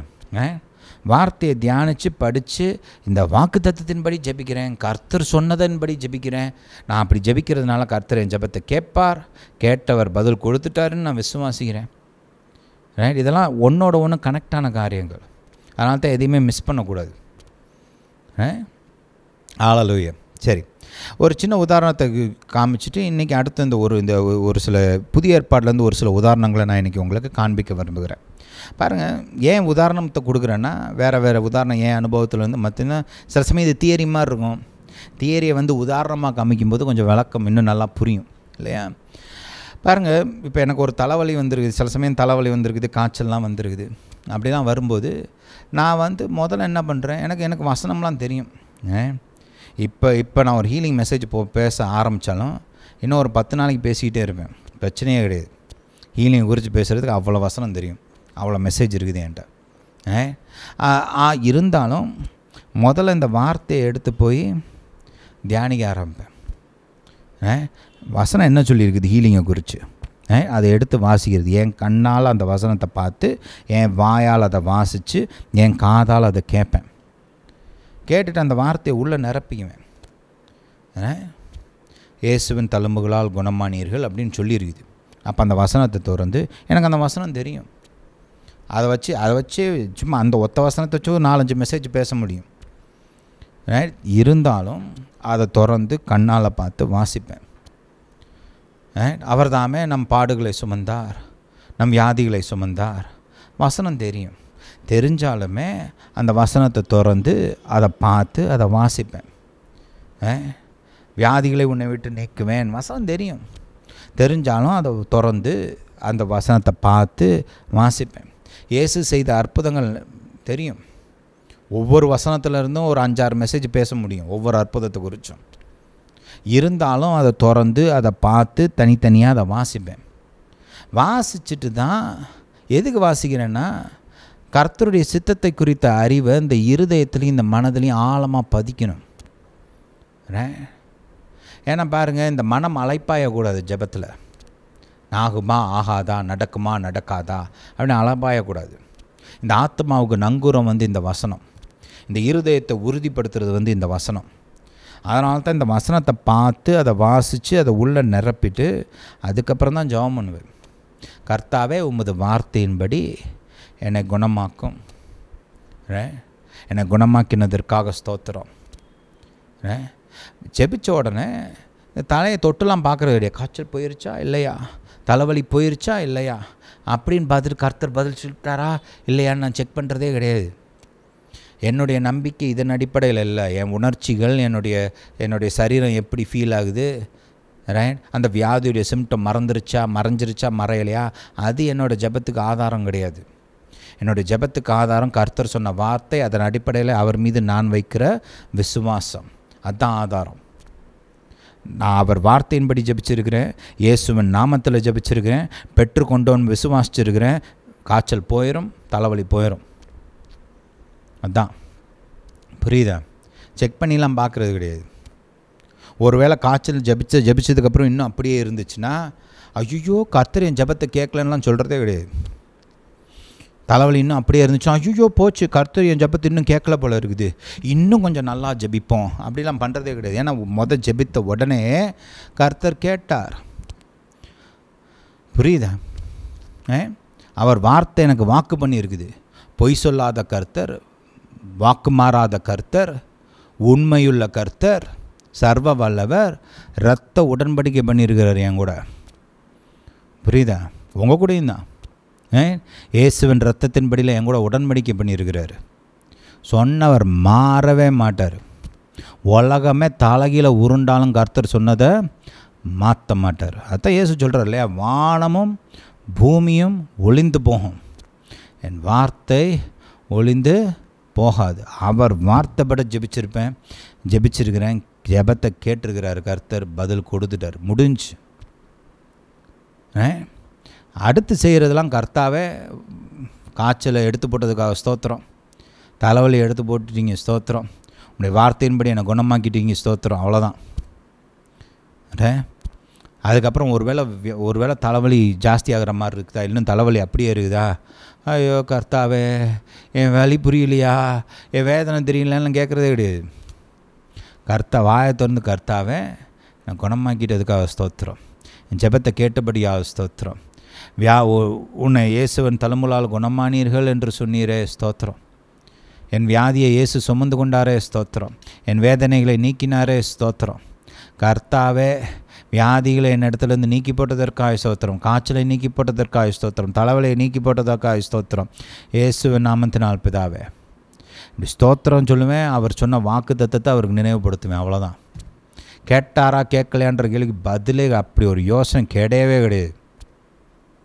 வார்த்தையை தியானித்து படித்து இந்த வாக்குத்தத்தத்தின்படி ஜெபிக்கிறேன், கர்த்தர் சொன்னதன்படி ஜெபிக்கிறேன், நான் அப்படி ஜெபிக்கிறதுனால கர்த்தர் என் ஜெபத்தை கேட்பார், கேட்டவர் பதில் கொடுத்துட்டாருன்னு நான் விசுவாசிக்கிறேன். ரைட்? இதெல்லாம் ஒன்றோட ஒன்று கனெக்டான காரியங்கள். அதனால தான் எதையுமே மிஸ் பண்ணக்கூடாது. ஹல்லேலூயா. சரி, ஒரு சின்ன உதாரணத்தை காமிச்சிட்டு இன்றைக்கி அடுத்த இந்த ஒரு சில புதிய ஏற்பாட்டிலேருந்து ஒரு சில உதாரணங்களை நான் இன்றைக்கி உங்களுக்கு காண்பிக்க விரும்புகிறேன். பாருங்கள், ஏன் உதாரணத்தை கொடுக்குறேன்னா வேறு உதாரணம் ஏன் அனுபவத்தில் வந்து மத்தினா சில சமயம் இது தியரி மாதிரி இருக்கும். தியரியை வந்து உதாரணமாக காமிக்கும்போது கொஞ்சம் விளக்கம் இன்னும் நல்லா புரியும் இல்லையா? பாருங்கள், இப்போ எனக்கு ஒரு தலைவலி வந்திருக்குது, சில சமயம் தலைவலி வந்திருக்குது, காய்ச்சல்லாம் வந்திருக்குது. அப்படி தான் வரும்போது நான் வந்து முதல்ல என்ன பண்ணுறேன், எனக்கு வசனம்லாம் தெரியும். இப்போ நான் ஒரு ஹீலிங் மெசேஜ் பேச ஆரம்பித்தாலும் இன்னும் ஒரு 10 நாளைக்கு பேசிக்கிட்டே இருப்பேன், பிரச்சனையே கிடையாது. ஹீலிங் குறித்து பேசுகிறதுக்கு அவ்வளோ வசனம் தெரியும், அவ்வளோ மெசேஜ் இருக்குது என்கிட்ட. இருந்தாலும் முதல்ல இந்த வார்த்தையை எடுத்து போய் தியானிக்க ஆரம்பிப்பேன். வசனம் என்ன சொல்லியிருக்குது ஹீலிங்கை குறித்து அதை எடுத்து வாசிக்கிறது. என் கண்ணால் அந்த வசனத்தை பார்த்து, என் வாயால் அதை வாசித்து, என் காதால் அதை கேட்பேன். கேட்டுட்டு அந்த வார்த்தையை உள்ளே நிரப்பிக்குவேன். இயேசுவின் தழும்புகளால் குணமானீர்கள் அப்படின்னு சொல்லியிருக்குது. அப்போ அந்த வசனத்தை திறந்து எனக்கு அந்த வசனம் தெரியும், அதை வச்சு சும்மா அந்த ஒத்த வசனத்தை வச்சு 4-5 மெசேஜ் பேச முடியும். இருந்தாலும் அதை திறந்து கண்ணால் பார்த்து வாசிப்பேன். அவர் தாமே நம் பாடுகளை சுமந்தார், நம் வியாதிகளை சுமந்தார். வசனம் தெரியும், தெரிஞ்சாலுமே அந்த வசனத்தை திறந்து அதை பார்த்து அதை வாசிப்பேன். வியாதிகளை உன்னை விட்டு நீக்குவேன், வசனம் தெரியும், தெரிஞ்சாலும் அதை திறந்து அந்த வசனத்தை பார்த்து வாசிப்பேன். இயேசு செய்த அற்புதங்கள் தெரியும், ஒவ்வொரு வசனத்திலருந்தும் ஒரு 5-6 மெசேஜ் பேச முடியும் ஒவ்வொரு அற்புதத்தை குறித்தும். இருந்தாலும் அதை திறந்து அதை பார்த்து தனித்தனியாக அதை வாசிப்பேன். வாசிச்சுட்டு தான் எதுக்கு வாசிக்கிறேன்னா கர்த்தருடைய சித்தத்தை குறித்த அறிவை இந்த இருதயத்துலேயும் இந்த மனதிலையும் ஆழமாக பதிக்கணும். ஏன்னா பாருங்கள், இந்த மனம் அலைப்பாயக்கூடாது ஜெபத்தில். ஆகுமா ஆகாதா, நடக்குமா நடக்காதா அப்படின்னு அலைப்பாயக்கூடாது. இந்த ஆத்மாவுக்கு நங்கூரம் வந்து இந்த வசனம், இந்த இருதயத்தை உறுதிப்படுத்துறது வந்து இந்த வசனம். அதனால தான் இந்த வசனத்தை பார்த்து அதை வாசித்து அதை உள்ளே நிரப்பிட்டு அதுக்கப்புறம் தான் ஜெபம் பண்ணுவேன். கர்த்தாவே, உமது வார்த்தையின்படி என்னை குணமாக்கும், என்னை குணமாக்கினதற்காக ஸ்தோத்திரம். ஜெபிச்ச உடனே தலையை தொட்டுலாம் பார்க்குறது கிடையாது. காய்ச்சல் போயிருச்சா இல்லையா, தலைவலி போயிருச்சா இல்லையா அப்படின்னு பார்த்துட்டு கர்த்தர் பதில் சொல்லிட்டாரா இல்லையான்னு நான் செக் பண்ணுறதே கிடையாது. என்னுடைய நம்பிக்கை இதன் அடிப்படையில் இல்லை, என் உணர்ச்சிகள், என்னுடைய சரீரம் எப்படி ஃபீல் ஆகுது, அந்த வியாதியுடைய சிம்டம் மறைஞ்சிருச்சா மறையலையா, அது என்னோடய ஜெபத்துக்கு ஆதாரம் கிடையாது. என்னுடைய ஜெபத்துக்கு ஆதாரம் கர்த்தர் சொன்ன வார்த்தை, அதன் அடிப்படையில் அவர் மீது நான் வைக்கிற விசுவாசம், அதுதான் ஆதாரம். நான் அவர் வார்த்தையின்படி ஜெபிச்சிருக்கிறேன், இயேசுவின் நாமத்தில் ஜெபிச்சிருக்கிறேன், பெற்றுக்கொண்டோன்னு விசுவாசிச்சிருக்கிறேன், காய்ச்சல் போயிடும், தலைவலி போயிடும். அதுதான். புரியுதா? செக் பண்ணிலாம் பார்க்குறது கிடையாது. ஒருவேளை காய்ச்சல் ஜெபிச்சதுக்கப்புறம் இன்னும் அப்படியே இருந்துச்சுன்னா ஐயோ கர்த்தர் என் ஜெபத்தை கேட்கலன்னெலாம் சொல்கிறதே கிடையாது. தலைவலி இன்னும் அப்படியே இருந்துச்சுன்னா ஐயோ போச்சு கர்த்தர் என் ஜெபத்தை இன்னும் கேட்கல போல இருக்குது, இன்னும் கொஞ்சம் நல்லா ஜெபிப்போம் அப்படிலாம் பண்ணுறதே கிடையாது. ஏன்னா மொதல் ஜெபித்த உடனே கர்த்தர் கேட்டார். புரியுதா? அவர் வார்த்தை எனக்கு வாக்கு பண்ணியிருக்குது. பொய் சொல்லாத கர்த்தர், வாக்கு மாறாத கர்த்தர், உண்மையுள்ள கர்த்தர், சர்வ வல்லவர், இரத்த உடன்படிக்கை பண்ணியிருக்கிறார் என் கூட. புரியுதா? உங்கள் கூடயும் தான். இயேசுவின் இரத்தத்தின் படியில் என் கூட உடன்படிக்கை பண்ணியிருக்கிறார். சொன்னவர் மாறவே மாட்டார். உலகமே தலைகீழ உருண்டாலும் கர்த்தர் சொன்னதை மாற்ற மாட்டார். அதான் ஏசு சொல்கிறார் இல்லையா, வானமும் பூமியும் ஒளிந்து போகும், என் வார்த்தை ஒளிந்து போகாது. அவர் வார்த்தைப்பட ஜெபிச்சிருப்பேன், ஜெபிச்சிருக்கிறேன், ஜெபத்தை கேட்டிருக்கிறார், கர்த்தர் பதில் கொடுத்துட்டார், முடிஞ்சு. அடுத்து செய்கிறதெல்லாம் கர்த்தாவே, காய்ச்சலை எடுத்து போட்டதுக்காக ஸ்தோத்திரம், தலைவலி எடுத்து போட்டுட்டீங்க ஸ்தோத்திரம், உடைய வார்த்தையின்படி என்னை குணமாக்கிட்டீங்க ஸ்தோத்திரம், அவ்வளோதான். அதுக்கப்புறம் ஒரு வேளை தலைவலி ஜாஸ்தி ஆகிற மாதிரி இருக்குதா, இன்னும் தலைவலி அப்படியே இருக்குதா, ஐயோ கர்த்தாவே என் வலி புரியலையா, என் வேதனை தெரியலன்னு கேட்குறதே கிடையாது. கர்த்தா வாயை திறந்து கர்த்தாவே நான் குணமாக்கிட்டதுக்காக ஸ்தோத்திரம், என் ஜெபத்தை கேட்டபடியாக ஸ்தோத்திரம், உன்னை இயேசுவின் தழும்புகளால் குணமானீர்கள் என்று சொன்னீரே ஸ்தோத்திரம், என் வியாதியை இயேசு சுமந்து கொண்டாரே ஸ்தோத்திரம், என் வேதனைகளை நீக்கினாரே ஸ்தோத்திரம், கர்த்தாவே வியாதிகளை என் இடத்துலேருந்து நீக்கி போட்டதற்காக ஸ்தோத்திரம், காய்ச்சலை நீக்கி போட்டதற்காக ஸ்தோத்திரம், தலைவலையை நீக்கி போட்டதற்காக ஸ்தோத்திரம், இயேசுவின் நாமத்தினால் பிதாவே. இப்படி ஸ்தோத்திரம் சொல்லுவேன், அவர் சொன்ன வாக்கு தத்தத்தை அவருக்கு நினைவுபடுத்துவேன், அவ்வளோதான். கேட்டாரா கேட்கலையான்ற கேள்விக்கு பதிலே அப்படி ஒரு யோசனை கிடையவே கிடையாது.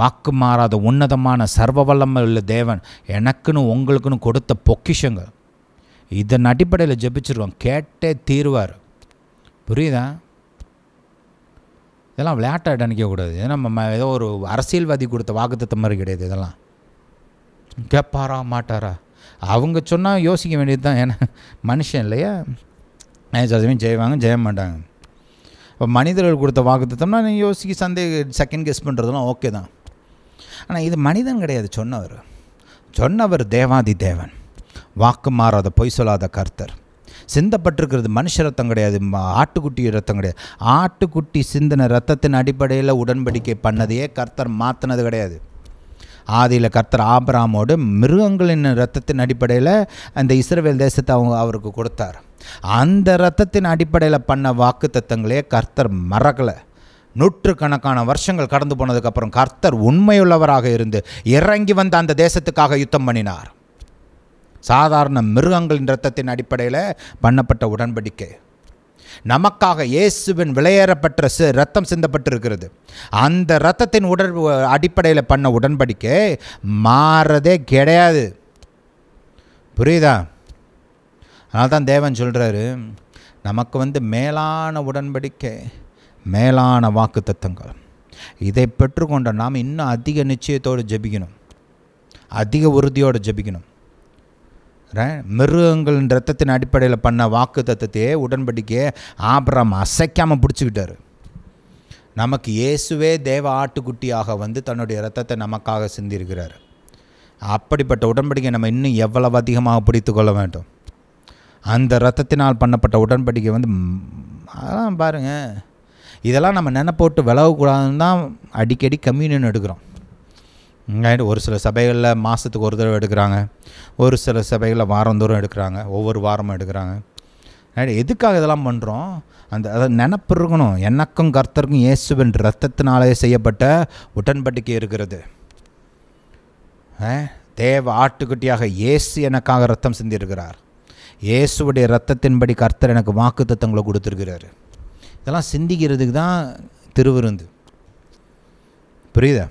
வாக்கு மாறாத உன்னதமான சர்வ வல்லமை உள்ள தேவன் எனக்குன்னு உங்களுக்குன்னு கொடுத்த பொக்கிஷங்கள். இதன் அடிப்படையில் ஜெபிச்சிருக்கோம், கேட்டே தீர்வார். புரியுதா? இதெல்லாம் விளையாட்டாக நினைக்கக்கூடாது. ஏன்னா நம்ம ஏதோ ஒரு அரசியல்வாதி கொடுத்த வாக்குத்தத்தம் மாதிரி கிடையாது. இதெல்லாம் கேட்பாரா மாட்டாரா, அவங்க சொன்னால் யோசிக்க வேண்டியது தான். ஏன்னா மனுஷன் இல்லையா, சதவீதம் ஜெயிவாங்க ஜெய மாட்டாங்க. இப்போ மனிதர்கள் கொடுத்த வாக்குத்தத்தம்னா நீங்கள் யோசிக்க, செகண்ட் கெஸ் பண்ணுறதுலாம் ஓகே தான். ஆனால் இது மனிதன் கிடையாது, சொன்னவர் தேவாதி தேவன், வாக்கு மாறாத பொய் சொல்லாத கர்த்தர். சிந்தப்பட்டிருக்கிறது மனுஷ ரத்தம் கிடையாது, ஆட்டுக்குட்டி ரத்தம் கிடையாது. ஆட்டுக்குட்டி சிந்தின ரத்தத்தின் அடிப்படையில் உடன்படிக்கை பண்ணதையே கர்த்தர் மாற்றினது கிடையாது. ஆதியில் கர்த்தர் ஆபிரகாமோடு மிருகங்களின் ரத்தத்தின் அடிப்படையில் அந்த இஸ்ரவேல் தேசத்தை அவருக்கு கொடுத்தார். அந்த இரத்தத்தின் அடிப்படையில் பண்ண வாக்கு தத்தங்களே கர்த்தர் மறக்கலை. நூற்றுக்கணக்கான வருஷங்கள் கடந்து போனதுக்கப்புறம் கர்த்தர் உண்மையுள்ளவராக இருந்து இறங்கி வந்து அந்த தேசத்துக்காக யுத்தம் பண்ணினார். சாதாரண மிருகங்களின் இரத்தத்தின் அடிப்படையில் பண்ணப்பட்ட உடன்படிக்கை நமக்காக இயேசுவின் விலையேறப்பட்ட இரத்தம் சிந்தப்பட்டிருக்கிறது. அந்த இரத்தத்தின் அடிப்படையில் பண்ண உடன்படிக்கை மாறதே கிடையாது. புரியுதா? அதனால தான் தேவன் சொல்கிறாரு, நமக்கு மேலான உடன்படிக்கை, மேலான வாக்கு தத்தங்கள். இதை பெற்றுக்கொண்ட நாம் இன்னும் அதிக நிச்சயத்தோடு ஜெபிக்கணும், அதிக உறுதியோடு ஜெபிக்கணும். மிருகங்களின் ரத்தத்தின் அடிப்படையில் பண்ண வாக்கு தத்தத்தையே உடன்படிக்கையே ஆபிரகாம் அசைக்காமல் பிடிச்சிக்கிட்டார். நமக்கு இயேசுவே தேவ ஆட்டுக்குட்டியாக வந்து தன்னுடைய ரத்தத்தை நமக்காக சிந்திருக்கிறார். அப்படிப்பட்ட உடன்படிக்கை நம்ம இன்னும் எவ்வளவு அதிகமாக பிடித்து கொள்ள வேண்டும். அந்த ரத்தத்தினால் பண்ணப்பட்ட உடன்படிக்கை அதெல்லாம் பாருங்கள், இதெல்லாம் நம்ம நினைப்போட்டு விலகக்கூடாதுன்னு தான் அடிக்கடி கம்யூனியன் எடுக்கிறோம். ஒரு சில சபைகளில் மாதத்துக்கு ஒரு தடவை எடுக்கிறாங்க, ஒரு சில சபைகளில் வாரந்தோறும் எடுக்கிறாங்க, ஒவ்வொரு வாரமும் எடுக்கிறாங்க. எதுக்காக இதெல்லாம் பண்ணுறோம்? அதை நினப்பு இருக்கணும். எனக்கும் கர்த்தருக்கும் இயேசுவின் ரத்தத்தினாலே செய்யப்பட்ட உடன்படிக்கை இருக்கிறது. தேவ ஆட்டுக்குட்டியாக இயேசு எனக்காக ரத்தம் சிந்திருக்கிறார். இயேசுடைய ரத்தத்தின்படி கர்த்தர் எனக்கு வாக்கு தத்தங்களை கொடுத்துருக்கிறாரு. இதெல்லாம் சிந்திக்கிறதுக்கு தான் திருவிருந்து. புரியுதா?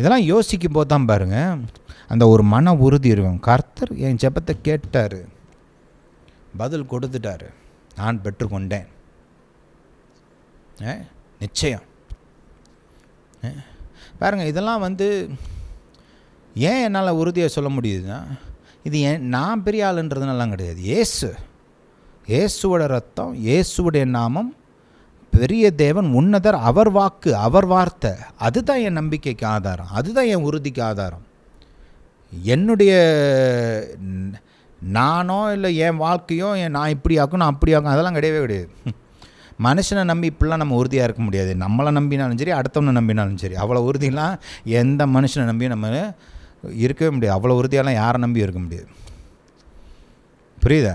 இதெல்லாம் யோசிக்கும் போது தான் பாருங்கள் அந்த ஒரு மன உறுதி இருக்கும். கர்த்தர் என் ஜெபத்தை கேட்டார், பதில் கொடுத்துட்டார், நான் பெற்றுக்கொண்டேன், நிச்சயம். பாருங்கள், இதெல்லாம் ஏன் என்னால் உறுதியாக சொல்ல முடியுதுன்னா, இது நான் பெரிய ஆளுன்றதுனாலாம் கிடையாது. இயேசுவோட ரத்தம், இயேசுடைய நாமம், பெரிய தேவன் உன்னதர், அவர் வாக்கு, அவர் வார்த்தை, அதுதான் என் நம்பிக்கைக்கு ஆதாரம், அதுதான் என் உறுதிக்கு ஆதாரம். என்னுடைய நானோ இல்லை என் வாழ்க்கையோ, நான் இப்படி ஆக்கணும் அப்படி ஆக்கணும் அதெல்லாம் கிடையவே கிடையாது. மனுஷனை நம்பி இப்படிலாம் நம்ம உறுதியாக இருக்க முடியாது. நம்மளை நம்பினாலும் சரி, அடுத்தவனை நம்பினாலும் சரி, அவ்வளோ உறுதியெலாம் எந்த மனுஷனை நம்பியும் நம்ம இருக்கவே முடியாது. அவ்வளோ உறுதியெல்லாம் யாரை நம்பி இருக்க முடியாது. புரியுதா?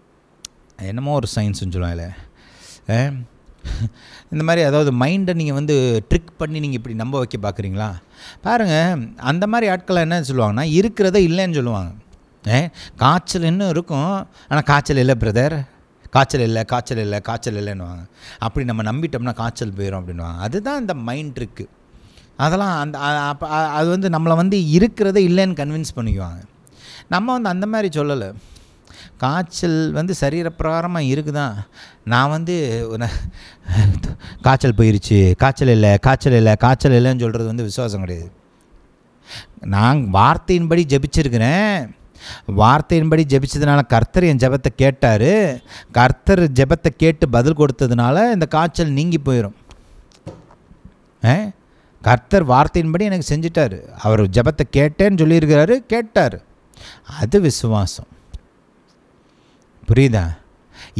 என்னமோ ஒரு சயின்ஸுன்னு சொல்லுவாங்க இல்லை, இந்த மாதிரி அதாவது மைண்டை நீங்கள் வந்து ட்ரிக் பண்ணி நீங்கள் இப்படி நம்ப வைக்க பார்க்குறீங்களா? பாருங்கள், அந்த மாதிரி ஆட்களை என்ன சொல்லுவாங்கன்னா இருக்கிறத இல்லைன்னு சொல்லுவாங்க. காய்ச்சல் இன்னும் இருக்கும், ஆனால் காய்ச்சல் இல்லை பிரதர், காய்ச்சல் இல்லை, காய்ச்சல் இல்லை, காய்ச்சல் இல்லைன்னுவாங்க. அப்படி நம்ம நம்பிட்டோம்னா காய்ச்சல் போயிடும் அப்படின்வாங்க. அதுதான் இந்த மைண்ட் ட்ரிக்கு. அதெல்லாம் அந்த அது வந்து நம்மளை வந்து இருக்கிறத இல்லைன்னு கன்வின்ஸ் பண்ணிக்குவாங்க. நம்ம வந்து அந்த மாதிரி சொல்லலை. காய்ச்சல் வந்து சரீரப்பிரகாரமாக இருக்குதான். நான் வந்து காய்ச்சல் போயிடுச்சு, காய்ச்சல் இல்லை, காய்ச்சல் இல்லை, காய்ச்சல் இல்லைன்னு சொல்கிறது வந்து விசுவாசம் கிடையாது. நான் வார்த்தையின்படி ஜெபிச்சிருக்கிறேன், வார்த்தையின்படி ஜெபிச்சதுனால கர்த்தர் என் ஜெபத்தை கேட்டார், கர்த்தர் ஜெபத்தை கேட்டு பதில் கொடுத்ததுனால இந்த காய்ச்சல் நீங்கி போயிடும். கர்த்தர் வார்த்தையின்படி எனக்கு செஞ்சிட்டார், அவர் ஜெபத்தை கேட்டேன்னு சொல்லியிருக்கிறாரு, கேட்டார். அது விசுவாசம். புரியுதா?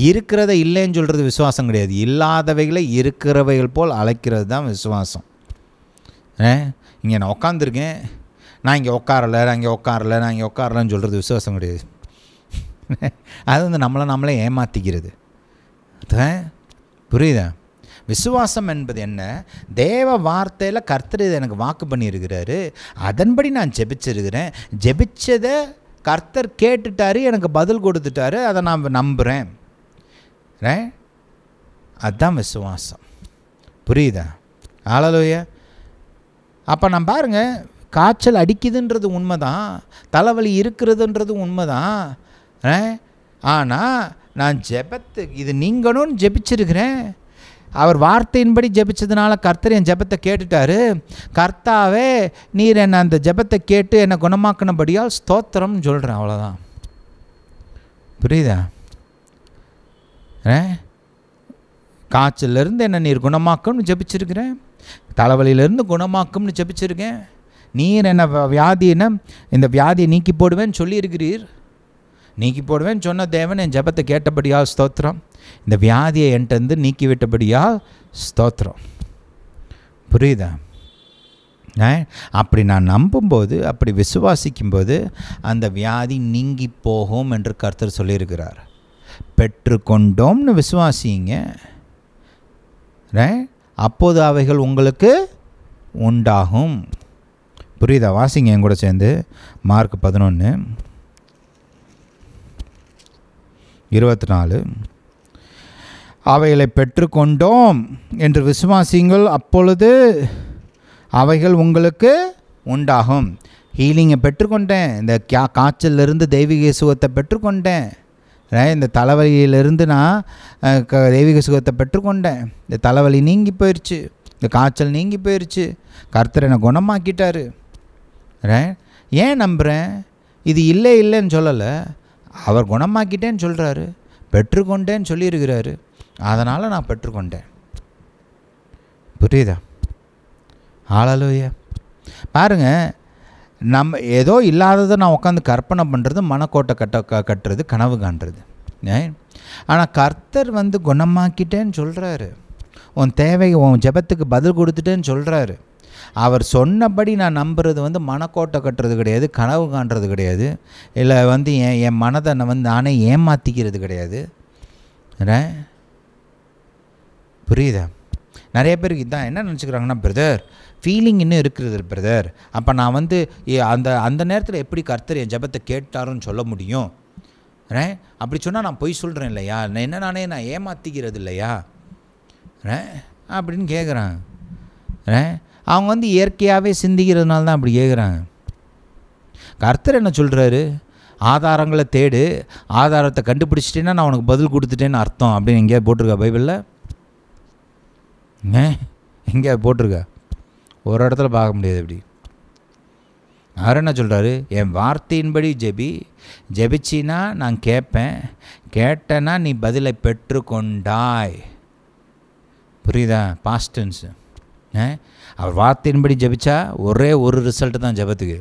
இருக்கிறத இல்லைன்னு சொல்கிறது விசுவாசம் கிடையாது. இல்லாதவைகளை இருக்கிறவைகள் போல் அழைக்கிறது தான் விசுவாசம். இங்கே நான் உட்காந்துருக்கேன், நான் இங்கே உட்காரலை, நான் இங்கே உட்காரலை, நான் இங்கே உட்காரலன்னு சொல்கிறது விசுவாசம் கிடையாது. அது வந்து நம்மளே ஏமாற்றிக்கிறது. புரியுதா? விசுவாசம் என்பது என்ன? தேவ வார்த்தையில் கர்த்தர் இதை எனக்கு வாக்கு பண்ணியிருக்கிறாரு, அதன்படி நான் ஜெபிச்சிருக்கிறேன், ஜெபிச்சதை கர்த்தர் கேட்டுட்டாரு, எனக்கு பதில் கொடுத்துட்டாரு, அதை நான் நம்புகிறேன். அதுதான் விசுவாசம். புரியுதா? ஹல்லேலூயா. அப்போ நான் பாருங்கள், காய்ச்சல் அடிக்குதுன்றது உண்மை தான், தலைவலி இருக்கிறதுன்றது உண்மை தான், ஆனால் நான் ஜெபத்து இது நீங்கணும்னு ஜெபிச்சிருக்கிறேன், அவர் வார்த்தையின்படி ஜெபிச்சதுனால கர்த்தர் என் ஜெபத்தை கேட்டுட்டாரு, கர்த்தாவே நீர் என்னை அந்த ஜெபத்தை கேட்டு என்னை குணமாக்கினபடியால் ஸ்தோத்திரம்னு சொல்கிறேன். அவ்வளோதான். புரியுதா? காய்ச்சலிருந்து என்னை நீர் குணமாக்கும்னு ஜெபிச்சிருக்கிறேன், தலைவலியிலேருந்து குணமாக்கும்னு ஜெபிச்சிருக்கேன், நீர் என்னை வியாதியின இந்த வியாதியை நீக்கி போடுவேன்னு சொல்லியிருக்கிறீர், நீக்கி போடுவேன்னு சொன்ன தேவன் என் ஜெபத்தை கேட்டபடியால் ஸ்தோத்திரம், இந்த வியாதியை என்கிட்ட இருந்து நீக்கி விட்டபடியால் ஸ்தோத்திரம். புரியுதா? அப்படி நான் நம்பும்போது, அப்படி விசுவாசிக்கும்போது அந்த வியாதி நீங்கி போகும் என்று கர்த்தர் சொல்லியிருக்கிறார். பெற்று கொண்டோம்னு விசுவாசிங்க, அப்போது அவைகள் உங்களுக்கு உண்டாகும். புரியுதா? வாசிங்க என் கூட சேர்ந்து Mark 11:24. அவைகளை பெற்றுக்கொண்டோம் என்று விசுவாசிங்கள், அப்பொழுது அவைகள் உங்களுக்கு உண்டாகும். ஹீலிங்கை பெற்றுக்கொண்டேன், இந்த காய்ச்சலிருந்து தெய்வீக சுகத்தை பெற்றுக்கொண்டேன், இந்த தலைவலியிலிருந்து நான் தெய்வீக சுகத்தை பெற்றுக்கொண்டேன், இந்த தலைவலி நீங்கி போயிடுச்சு, இந்த காய்ச்சல் நீங்கி போயிடுச்சு, கர்த்தர் என்னை குணமாக்கிட்டாரு. ஏன் நம்புகிறேன்? இது இல்லை இல்லைன்னு சொல்லலை, அவர் குணமாக்கிட்டேன்னு சொல்கிறாரு, பெற்றுக்கொண்டேன்னு சொல்லியிருக்கிறாரு, அதனால் நான் பெற்றுக்கொண்டேன். புரியுதா? ஹல்லேலூயா. பாருங்கள், நம்ம ஏதோ இல்லாததை நான் உட்காந்து கற்பனை பண்ணுறது, மனக்கோட்டை கட்டுறது, கனவு காண்றது. ஆனால் கர்த்தர் வந்து குணமாக்கிட்டேன்னு சொல்கிறாரு, உன் தேவையை உன் ஜெபத்துக்கு பதில் கொடுத்துட்டேன்னு சொல்கிறாரு. அவர் சொன்னபடி நான் நம்புறது வந்து மனக்கோட்டை கட்டுறது கிடையாது, கனவு காண்றது கிடையாது, இல்லை வந்து என் மனதை வந்து நானே ஏமாற்றிக்கிறது கிடையாது. புரியுதா? நிறைய பேருக்கு இதான் என்ன நினச்சிக்கிறாங்கன்னா, பிரதர் ஃபீலிங் இன்னும் இருக்கிறது பிரதர், அப்போ நான் வந்து அந்த அந்த நேரத்தில் எப்படி கர்த்தர் என் ஜெபத்தை கேட்டாருன்னு சொல்ல முடியும்? அப்படி சொன்னால் நான் பொய் சொல்கிறேன் இல்லையா, என்ன நானே நான் ஏமாற்றிக்கிறது இல்லையா அப்படின்னு கேட்குறாங்க. அவங்க வந்து இயற்கையாகவே சிந்திக்கிறதுனால தான் அப்படி கேட்குறாங்க. கர்த்தர் என்ன சொல்கிறாரு? ஆதாரங்களை தேடு, ஆதாரத்தை கண்டுபிடிச்சிட்டேன்னா நான் உனக்கு பதில் கொடுத்துட்டேன்னு அர்த்தம் அப்படின்னு எங்கேயா போட்டிருக்கா பைபிளில்? எங்கே போட்டிருக்கா? ஒரு இடத்துல பார்க்க முடியாது. அப்படி அவர் என்ன சொல்கிறாரு, என் வார்த்தையின்படி ஜெபி, ஜெபிச்சின்னா நான் கேட்பேன், கேட்டேன்னா நீ பதிலை பெற்றுக்கொண்டாய். புரியுதா? பாஸ்டன்ஸு. அவர் வார்த்தையின்படி ஜெபிச்சா ஒரே ஒரு ரிசல்ட்டு தான், ஜெபத்துக்கு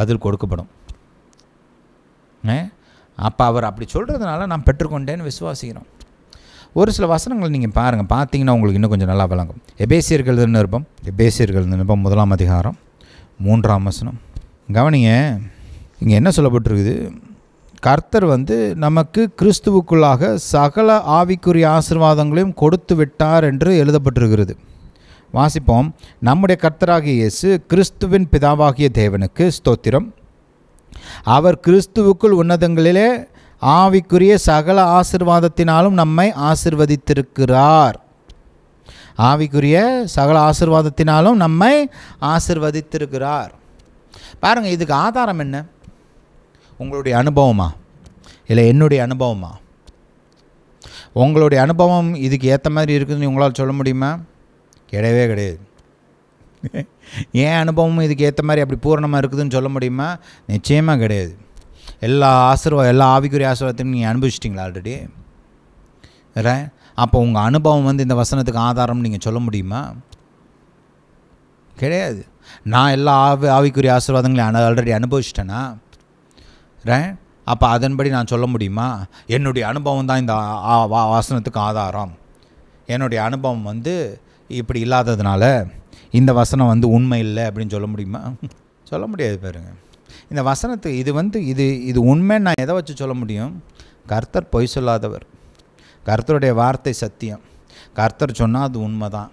பதில் கொடுக்கப்படும். அப்போ அவர் அப்படி சொல்கிறதுனால நான் பெற்றுக்கொண்டேன்னு விசுவாசிக்கிறோம். ஒரு சில வசனங்கள் நீங்கள் பாருங்கள், பார்த்தீங்கன்னா உங்களுக்கு இன்னும் கொஞ்சம் நல்லா விளங்கும். எபேசியர்கள் நிருபம், எபேசியர்கள் நிருபம் 1:3 கவனிங்க. இங்கே என்ன சொல்லப்பட்டிருக்குது? கர்த்தர் வந்து நமக்கு கிறிஸ்துவுக்குள்ளாக சகல ஆவிக்குரிய ஆசீர்வாதங்களையும் கொடுத்து விட்டார் என்று எழுதப்பட்டிருக்கிறது. வாசிப்போம். நம்முடைய கர்த்தராகிய இயேசு கிறிஸ்துவின் பிதாவாகிய தேவனுக்கு ஸ்தோத்திரம். அவர் கிறிஸ்துவுக்குள் உன்னதங்களிலே ஆவிக்குரிய சகல ஆசீர்வாதத்தினாலும் நம்மை ஆசீர்வதித்திருக்கிறார். ஆவிக்குரிய சகல ஆசீர்வாதத்தினாலும் நம்மை ஆசீர்வதித்திருக்கிறார். பாருங்கள், இதுக்கு ஆதாரம் என்ன? உங்களுடைய அனுபவமா இல்லை என்னுடைய அனுபவமா? உங்களுடைய அனுபவம் இதுக்கு ஏற்ற மாதிரி இருக்குதுன்னு உங்களால் சொல்ல முடியுமா? கிடையவே கிடையாது. ஏன் அனுபவமும் இதுக்கு ஏற்ற மாதிரி அப்படி பூரணமாக இருக்குதுன்னு சொல்ல முடியுமா? நிச்சயமாக கிடையாது. எல்லா ஆவிக்குரிய ஆசீர்வாதத்தையும் நீங்கள் அனுபவிச்சிட்டிங்களா ஆல்ரெடி? வேறு அப்போ உங்கள் அனுபவம் வந்து இந்த வசனத்துக்கு ஆதாரம்னு நீங்கள் சொல்ல முடியுமா? கிடையாது. நான் எல்லா ஆவிக்குரிய ஆசீர்வாதங்களையும் ஆல்ரெடி அனுபவிச்சிட்டேன்னா ரே, அப்போ அதன்படி நான் சொல்ல முடியுமா? என்னுடைய அனுபவம் தான் இந்த வசனத்துக்கு ஆதாரம். என்னுடைய அனுபவம் வந்து இப்படி இல்லாததுனால இந்த வசனம் வந்து உண்மை இல்லை அப்படின்னு சொல்ல முடியுமா? சொல்ல முடியாது. பாருங்கள், இந்த வசனத்துக்கு இது வந்து இது உண்மைன்னு நான் எதை வச்சு சொல்ல முடியும்? கர்த்தர் பொய் சொல்லாதவர், கர்த்தருடைய வார்த்தை சத்தியம், கர்த்தர் சொன்னால் அது உண்மை தான்.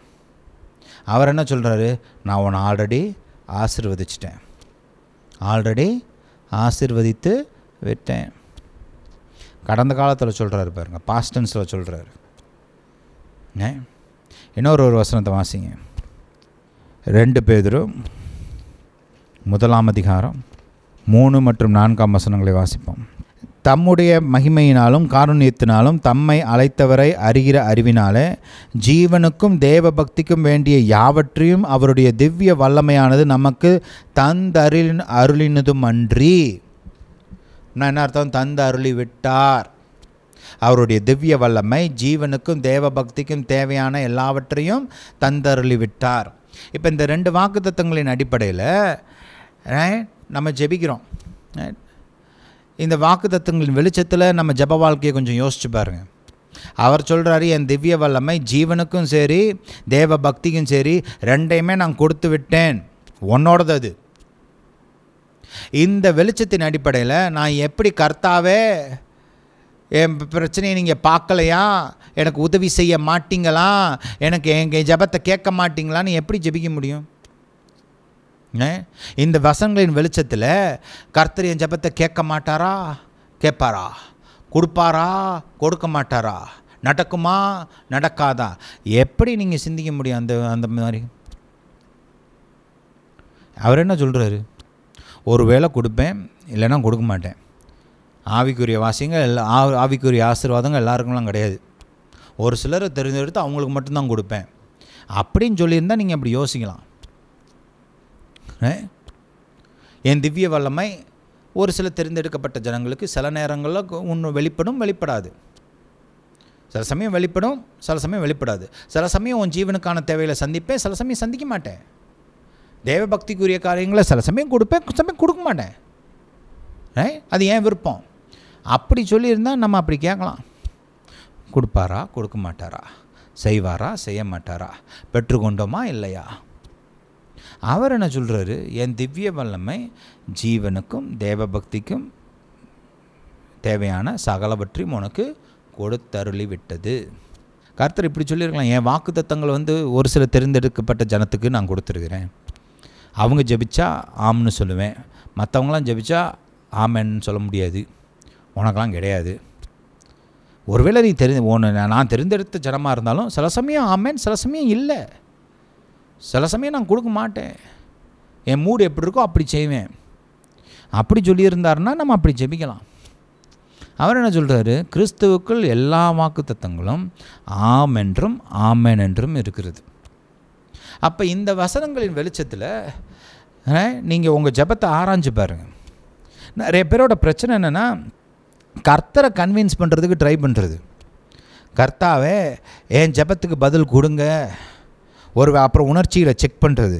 அவர் என்ன சொல்கிறாரு? நான் உன்னை ஆல்ரெடி ஆசீர்வதிச்சிட்டேன், ஆல்ரெடி ஆசீர்வதித்து விட்டேன். கடந்த காலத்தில் சொல்கிறாரு பாருங்கள், பாஸ்டன்ஸில் சொல்கிறாரு. இன்னொரு வசனத்தை வாசிங்க. 2 Peter 1:3-4 வாசிப்போம். தம்முடைய மகிமையினாலும் காருண்யத்தினாலும் தம்மை அழைத்தவரை அறிகிற அறிவினாலே ஜீவனுக்கும் தேவ பக்திக்கும் வேண்டிய யாவற்றையும் அவருடைய திவ்ய வல்லமையானது நமக்கு தந்தருளினதும் அன்றி. நான் என்ன அர்த்தம்? தந்து அருளி விட்டார். அவருடைய திவ்ய வல்லமை ஜீவனுக்கும் தேவ பக்திக்கும் தேவையான எல்லாவற்றையும் தந்தருளி விட்டார். இப்போ இந்த 2 வாக்குத்தத்தங்களின் அடிப்படையில் நம்ம ஜெபிக்கிறோம். இந்த வாக்குத்தத்தங்களின் வெளிச்சத்தில் நம்ம ஜெப வாழ்க்கையை கொஞ்சம் யோசிச்சு பாருங்கள். அவர் சொல்கிறாரு, என் திவ்ய வல்லமை ஜீவனுக்கும் சரி தேவ பக்திக்கும் சரி ரெண்டையுமே நான் கொடுத்து விட்டேன், உன்னோடது அது. இந்த வெளிச்சத்தின் அடிப்படையில் நான் எப்படி கர்த்தாவே என் பிரச்சனையை நீங்கள் பார்க்கலையா, எனக்கு உதவி செய்ய மாட்டிங்களா, எனக்கு எங்கள் ஜெபத்தை கேட்க மாட்டிங்களான்னு எப்படி ஜெபிக்க முடியும்? இந்த வசனங்களின் வெளிச்சத்தில் கர்த்தர் என் ஜெபத்தை கேட்க மாட்டாரா? கேட்பாரா? கொடுப்பாரா? கொடுக்க மாட்டாரா? நடக்குமா? நடக்காதா? எப்படி நீங்கள் சிந்திக்க முடியும்? அந்த மாதிரி அவர் என்ன சொல்கிறாரு? ஒரு வேளை கொடுப்பேன், இல்லைன்னா கொடுக்க மாட்டேன். ஆவிக்குரிய வாசியங்கள் எல்லா ஆவிக்குரிய ஆசீர்வாதங்கள் எல்லாருக்கும்லாம் கிடையாது. ஒரு சிலரை தெரிஞ்செடுத்து அவங்களுக்கு மட்டும்தான் கொடுப்பேன் அப்படின்னு சொல்லியிருந்தால் நீங்கள் அப்படி யோசிக்கலாம். என் திவ்ய வல்லமை ஒரு சில தேர்ந்தெடுக்கப்பட்ட ஜனங்களுக்கு சில நேரங்களில் ஒன்று வெளிப்படும், வெளிப்படாது. சில சமயம் வெளிப்படும், சில சமயம் வெளிப்படாது. சில சமயம் உன் ஜீவனுக்கான தேவைகளை சந்திப்பேன், சில சமயம் சந்திக்க மாட்டேன். தேவ பக்திக்குரிய காரியங்களை சில சமயம் கொடுப்பேன், சில சமயம் கொடுக்க மாட்டேன். அது ஏன் விருப்பம். அப்படி சொல்லியிருந்தால் நம்ம அப்படி கேட்கலாம். கொடுப்பாரா? கொடுக்க மாட்டாரா? செய்வாரா? செய்ய மாட்டாரா? பெற்றுக்கொண்டோமா இல்லையா? அவர் என்ன சொல்கிறாரு? என் திவ்ய வல்லமை ஜீவனுக்கும் தேவ பக்திக்கும் தேவையான சகலவற்றையும் உனக்கு கொடுத்தருளி விட்டது. கர்த்தர் இப்படி சொல்லியிருக்கலாம், என் வாக்குத்தத்தங்கள் வந்து ஒரு சில தேர்ந்தெடுக்கப்பட்ட ஜனத்துக்கு நான் கொடுத்துருக்கிறேன். அவங்க ஜெபிச்சா ஆம்னு சொல்லுவேன், மற்றவங்களாம் ஜெபிச்சா ஆமேன்னு சொல்ல முடியாது, உனக்கெலாம் கிடையாது. ஒருவேளை நீ நான் தெரிந்தெடுத்த ஜனமாக இருந்தாலும் சில சமயம் ஆமேன், சில சமயம் இல்லை. சில சமயம் நான் கொடுக்க மாட்டேன், என் மூடு எப்படி இருக்கோ அப்படி செய்வேன். அப்படி சொல்லியிருந்தாருன்னா நம்ம அப்படி ஜெபிக்கலாம். அவர் என்ன சொல்கிறாரு, கிறிஸ்துவுக்குள் எல்லா வாக்குத்தத்தங்களும் ஆம் என்றும் ஆமேன் என்றும் இருக்கிறது. அப்போ இந்த வசனங்களின் வெளிச்சத்தில் நீங்கள் உங்கள் ஜெபத்தை ஆராய்ஞ்சு பாருங்கள். நிறைய பேரோட பிரச்சனை என்னென்னா, கர்த்தரை கன்வின்ஸ் பண்ணுறதுக்கு ட்ரை பண்ணுறது. கர்த்தாவே என் ஜெபத்துக்கு பதில் கொடுங்க, ஒரு அப்புறம் உணர்ச்சிகளை செக் பண்ணுறது.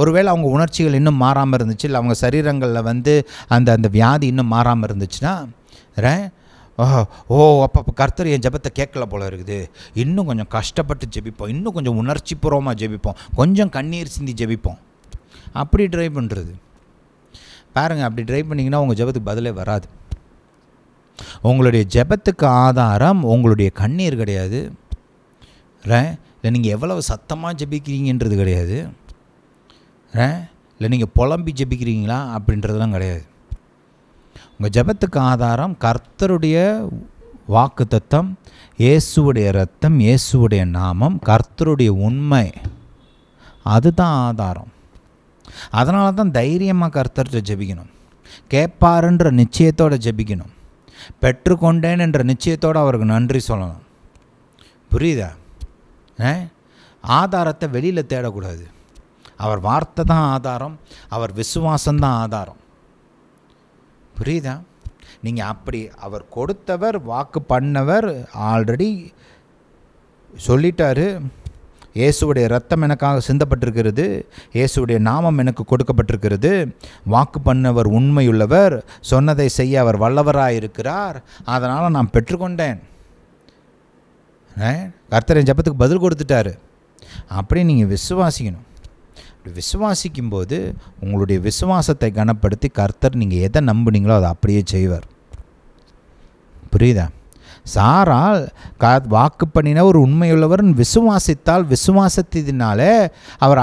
ஒருவேளை அவங்க உணர்ச்சிகள் இன்னும் மாறாமல் இருந்துச்சு, இல்லை அவங்க சரீரங்களில் அந்த அந்த வியாதி இன்னும் மாறாமல் இருந்துச்சுன்னா, அப்போ கர்த்தர் என் ஜெபத்தை கேட்கல போல இருக்குது, இன்னும் கொஞ்சம் கஷ்டப்பட்டு ஜெபிப்போம், இன்னும் கொஞ்சம் உணர்ச்சிபூர்வமாக ஜெபிப்போம், கொஞ்சம் கண்ணீர் சிந்தி ஜெபிப்போம், அப்படி ட்ரை பண்ணுறது. பாருங்கள், அப்படி ட்ரை பண்ணிங்கன்னா உங்கள் ஜெபத்துக்கு பதிலே வராது. உங்களுடைய ஜெபத்துக்கு ஆதாரம் உங்களுடைய கண்ணீர் கிடையாது, இல்லை நீங்கள் எவ்வளவு சத்தமாக ஜெபிக்கிறீங்கன்றது கிடையாது, இல்லை நீங்கள் புலம்பி ஜெபிக்கிறீங்களா அப்படின்றதுலாம் கிடையாது. உங்கள் ஜெபத்துக்கு ஆதாரம் கர்த்தருடைய வாக்குத்தத்தம், இயேசுவுடைய ரத்தம், இயேசுவுடைய நாமம், கர்த்தருடைய உண்மை, அதுதான் ஆதாரம். அதனால தான் தைரியமாக கர்த்தர்கிட்ட ஜெபிக்கணும், கேட்பாருன்ற நிச்சயத்தோடு ஜெபிக்கணும், பெற்றுக்கொண்டேன் என்ற நிச்சயத்தோடு அவருக்கு நன்றி சொல்லணும். புரியுதா? ஆதாரத்தை வெளியில் தேடக்கூடாது. அவர் வார்த்தை தான் ஆதாரம், அவர் விசுவாசம்தான் ஆதாரம். புரியுதா? நீங்கள் அப்படி அவர் கொடுத்தவர், வாக்கு பண்ணவர், ஆல்ரெடி சொல்லிட்டாரு, இயேசுடைய ரத்தம் எனக்காக சிந்தப்பட்டிருக்கிறது, இயேசுடைய நாமம் எனக்கு கொடுக்கப்பட்டிருக்கிறது, வாக்கு பண்ணவர் உண்மையுள்ளவர், சொன்னதை செய்ய அவர் வல்லவராக இருக்கிறார், அதனால் நான் பெற்றுக்கொண்டேன், கர்த்தரின் ஜெபத்துக்கு பதில் கொடுத்துட்டாரு அப்படி நீங்கள் விசுவாசிக்கணும். அப்படி விசுவாசிக்கும் போது உங்களுடைய விசுவாசத்தை கனப்படுத்தி கர்த்தர் நீங்கள் எதை நம்புனீங்களோ அதை அப்படியே செய்வார். புரியுதா? சாரால் வாக்கு பண்ணின ஒரு உண்மையுள்ளவர் விசுவாசித்தால், விசுவாசத்தினாலே அவர்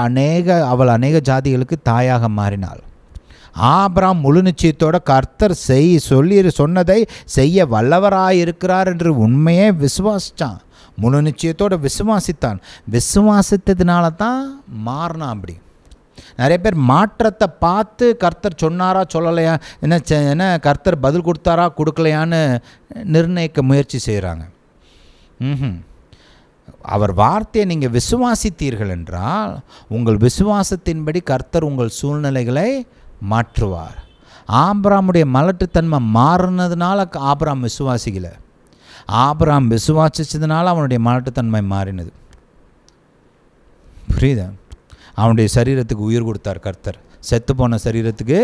அவள் அநேக ஜாதிகளுக்கு தாயாக மாறினாள். ஆபிராம் முழு நிச்சயத்தோட கர்த்தர் சொன்னதை செய்ய வல்லவராயிருக்கிறார் என்று உண்மையே விசுவாசித்தான், முழு நிச்சயத்தோடு விசுவாசித்தான். விசுவாசித்ததுனால தான் மாறினான். அப்படி நிறைய பேர் மாற்றத்தை பார்த்து கர்த்தர் சொன்னாரா சொல்லலையா, என்ன கர்த்தர் பதில் கொடுத்தாரா கொடுக்கலையான்னு நிர்ணயிக்க முயற்சி செய்கிறாங்க. அவர் வார்த்தையை நீங்கள் விசுவாசித்தீர்கள் என்றால் உங்கள் விசுவாசத்தின்படி கர்த்தர் உங்கள் சூழ்நிலைகளை மாற்றுவார். ஆபிராமுடைய மலட்டுத்தன்மை மாறினதுனால ஆபிராம் விசுவாசிக்கலை, ஆபிராம் விசுவாசிச்சதுனால அவனுடைய மலட்டுத்தன்மை மாறினது. புரியுதா? அவனுடைய சரீரத்துக்கு உயிர் கொடுத்தார் கர்த்தர், செத்துப்போன சரீரத்துக்கு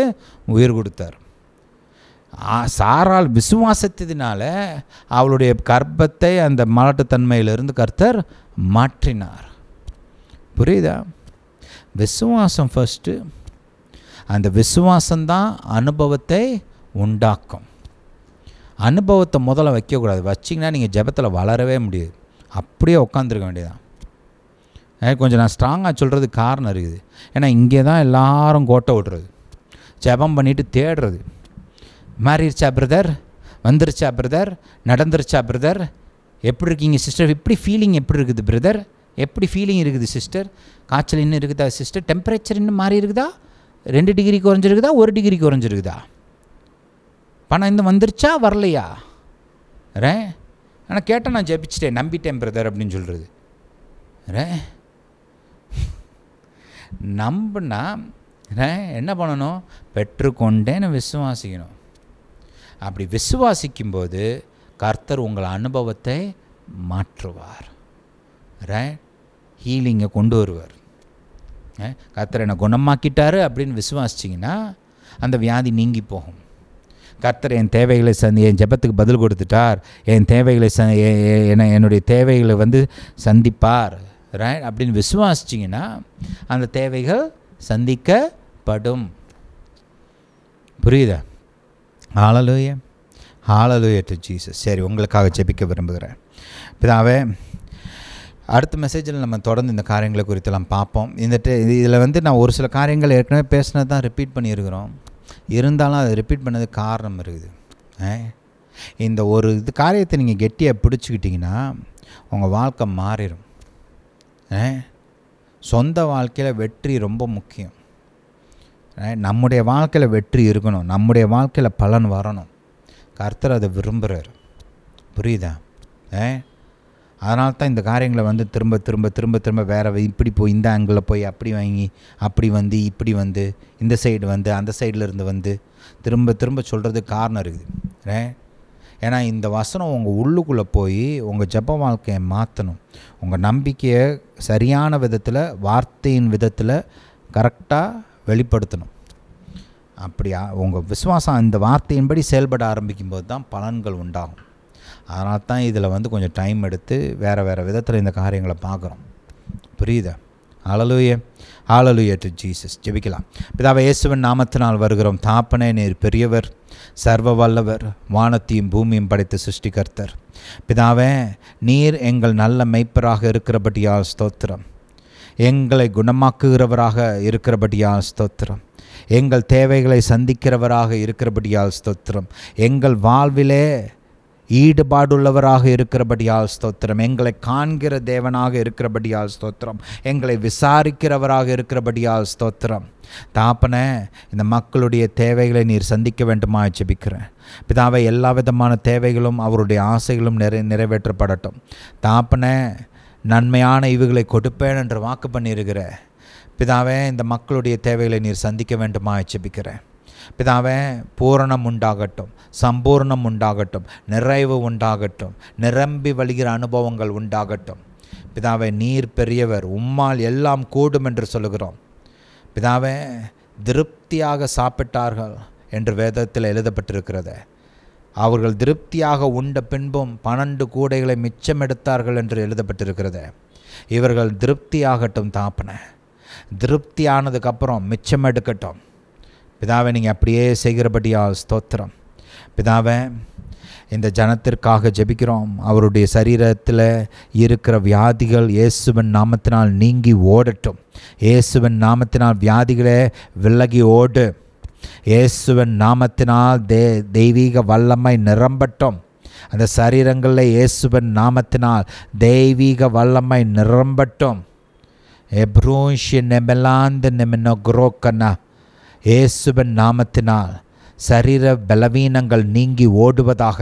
உயிர் கொடுத்தார். சாரால் விசுவாசத்தினால அவளுடைய கர்ப்பத்தை அந்த மலட்டுத்தன்மையிலிருந்து கர்த்தர் மாற்றினார். புரியுதா? விசுவாசம் ஃபஸ்ட்டு, அந்த விசுவாசம்தான் அனுபவத்தை உண்டாக்கும். அனுபவத்தை முதல்ல வைக்கக்கூடாது, வச்சிங்கன்னா நீங்கள் ஜெபத்தில் வளரவே முடியாது, அப்படியே உட்காந்துருக்க வேண்டியதான். கொஞ்சம் நான் ஸ்ட்ராங்காக சொல்கிறது காரணம் இருக்குது, ஏன்னா இங்கே தான் எல்லாரும் கோட்டை விடுறது, ஜெபம் பண்ணிவிட்டு தேடுறது, மாறிடுச்சா பிரதர், வந்துருச்சா பிரதர், நடந்துருச்சா பிரதர், எப்படி இருக்கீங்க சிஸ்டர், இப்படி ஃபீலிங் எப்படி இருக்குது பிரதர், எப்படி ஃபீலிங் இருக்குது சிஸ்டர், காய்ச்சல் இன்னும் இருக்குதா சிஸ்டர், டெம்பரேச்சர் இன்னும் மாறி இருக்குதா, 2 டிகிரி குறைஞ்சிருக்குதா, 1 டிகிரி குறைஞ்சிருக்குதா, பணம் இன்னும் வந்துருச்சா வரலையா, ஆனால் கேட்டால் நான் ஜெபிச்சிட்டேன் நம்பிட்டேன் பிரதர் அப்படின்னு சொல்கிறது. நம்புனா என்ன பண்ணணும், பெற்றுக்கொண்டேன்னு விசுவாசிக்கணும். அப்படி விசுவாசிக்கும்போது கர்த்தர் உங்கள் அனுபவத்தை மாற்றுவார், ஹீலிங்கை கொண்டு வருவார். கர்த்தர் என்னை குணமாக்கிட்டாரு அப்படின்னு விசுவாசிச்சிங்கன்னா அந்த வியாதி நீங்கி போகும். கர்த்தர் என் தேவைகளை என் ஜெபத்துக்கு பதில் கொடுத்துட்டார், என் தேவைகளை என்னுடைய தேவைகளை சந்திப்பார் அப்படின்னு விசுவாசிச்சிங்கன்னா அந்த தேவைகள் சந்திக்கப்படும். புரியுதா? Hallelujah, hallelujah to Jesus. சரி, உங்களுக்காக ஜெபிக்க விரும்புகிறேன். பிதாவே, அடுத்த மெசேஜில் நம்ம தொடர்ந்து இந்த காரியங்களை குறித்தெல்லாம் பார்ப்போம். இதில் நான் ஒரு சில காரியங்கள் ஏற்கனவே பேசினது தான் ரிப்பீட் பண்ணியிருக்கிறோம், இருந்தாலும் அதை ரிப்பீட் பண்ணதுக்கு காரணம் இருக்குது. இந்த ஒரு காரியத்தை நீங்கள் கெட்டியாக பிடிச்சிக்கிட்டிங்கன்னா உங்கள் வாழ்க்கை மாறிடும். சொந்த வாழ்க்கையில் வெற்றி ரொம்ப முக்கியம். நம்முடைய வாழ்க்கையில் வெற்றி இருக்கணும், நம்முடைய வாழ்க்கையில் பலன் வரணும், கர்த்தர் அதை விரும்புகிறார். புரியுதா? அதனால தான் இந்த காரியங்களை வந்து திரும்ப திரும்ப திரும்ப திரும்ப வேறு இப்படி போய் இந்த ஆங்கிளில் போய் அப்படி வாங்கி அப்படி வந்து இப்படி வந்து இந்த சைடு வந்து அந்த சைட்லேருந்து வந்து திரும்ப திரும்ப சொல்கிறதுக்கு காரணம் இருக்குது. ஏன்னா இந்த வசனம் உங்கள் உள்ளுக்குள்ளே போய் உங்கள் ஜெப வாழ்க்கையை மாற்றணும். உங்கள் நம்பிக்கையை சரியான விதத்தில் வார்த்தையின் விதத்தில் கரெக்டாக வெளிப்படுத்தணும். அப்படியா உங்கள் விசுவாசம் இந்த வார்த்தையின்படி செயல்பட ஆரம்பிக்கும் போது தான் பலன்கள் உண்டாகும். அதனால தான் இதில் வந்து கொஞ்சம் டைம் எடுத்து வேறு வேறு விதத்தில் இந்த காரியங்களை பார்க்குறோம். புரியுதா? Hallelujah, hallelujah to Jesus. ஜெபிக்கலாம். பிதாவே இயேசுவின் நாமத்தினால் வருகிறோம். தாப்பனே, நீர் பெரியவர், சர்வ வல்லவர், வானத்தையும் பூமியும் படைத்த சிருஷ்டிகர்த்தர். பிதாவே, நீர் எங்கள் நல்ல மெய்ப்பராக இருக்கிறபடியால் ஸ்தோத்திரம். எங்களை குணமாக்குகிறவராக இருக்கிறபடியால் ஸ்தோத்திரம். எங்கள் தேவைகளை சந்திக்கிறவராக இருக்கிறபடியால் ஸ்தோத்திரம். எங்கள் வாழ்விலே ஈடுபாடுள்ளவராக இருக்கிறபடியால் ஸ்தோத்திரம். எங்களை காண்கிற தேவனாக இருக்கிறபடியால் ஸ்தோத்திரம். எங்களை விசாரிக்கிறவராக இருக்கிறபடியால் ஸ்தோத்திரம். தாப்பன, இந்த மக்களுடைய தேவைகளை நீர் சந்திக்க வேண்டுமா ஜெபிக்கிறேன். பிதாவை, எல்லா விதமான தேவைகளும் அவருடைய ஆசைகளும் நிறைவேற்றப்படட்டும். தாப்பன, நன்மையான இவுகளை கொடுப்பேன் என்று வாக்கு பண்ணியிருக்கிற பிதாவே, இந்த மக்களுடைய தேவைகளை நீர் சந்திக்க வேண்டுமா ஜெபிக்கிறேன். பிதாவே, பூரணம் உண்டாகட்டும், சம்பூர்ணம் உண்டாகட்டும், நிறைவு உண்டாகட்டும், நிரம்பி வழிகிற அனுபவங்கள் உண்டாகட்டும். பிதாவே, நீர் பெரியவர், உம்மால் எல்லாம் கூடும் என்று சொல்கிறோம். பிதாவே, திருப்தியாக சாப்பிட்டார்கள் என்று வேதத்தில் எழுதப்பட்டிருக்கிறது. அவர்கள் திருப்தியாக உண்ட பின்பும் 12 கூடைகளை மிச்சம் எடுத்தார்கள் என்று எழுதப்பட்டிருக்கிறது. இவர்கள் திருப்தியாகட்டும் தாப்பன. திருப்தியானதுக்கப்புறம் மிச்சம் எடுக்கட்டும். பிதாவை, நீங்கள் அப்படியே செய்கிறபடியால் ஸ்தோத்திரம். பிதாவை, இந்த ஜனத்திற்காக ஜெபிக்கிறோம். அவருடைய சரீரத்தில் இருக்கிற வியாதிகள் இயேசுவின் நாமத்தினால் நீங்கி ஓடட்டும். இயேசுவின் நாமத்தினால் வியாதிகளே விலகி ஓடு. இயேசுவின் நாமத்தினால் தெய்வீக வல்லமை நிரம்பட்டும். அந்த சரீரங்களில் இயேசுவின் நாமத்தினால் தெய்வீக வல்லமை நிரம்பட்டும். எப்ரூஷி நெமெலாந்து நெமினோக்ரோக்கண்ணா, இயேசுவின் நாமத்தினால் சரீர பலவீனங்கள் நீங்கி ஓடுவதாக.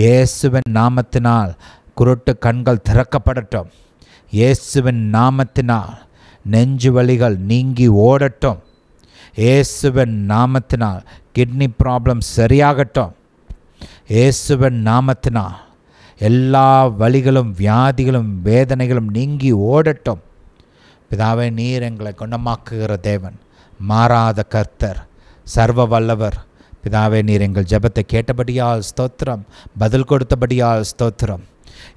இயேசுவின் நாமத்தினால் குருட்டு கண்கள் திறக்கப்படட்டும். இயேசுவின் நாமத்தினால் நெஞ்சு வலிகள் நீங்கி ஓடட்டும். இயேசுவின் நாமத்தினால் கிட்னி ப்ராப்ளம் சரியாகட்டும். இயேசுவின் நாமத்தினால் எல்லா வலிகளும் வியாதிகளும் வேதனைகளும் நீங்கி ஓடட்டும். பிதாவே, நீர் எங்களை குணமாக்குகிற தேவன், மாறாத கர்த்தர், சர்வ வல்லவர். பிதாவே, நீர் எங்கள் ஜெபத்தை கேட்டபடியால் ஸ்தோத்திரம், பதில் கொடுத்தபடியால் ஸ்தோத்திரம்.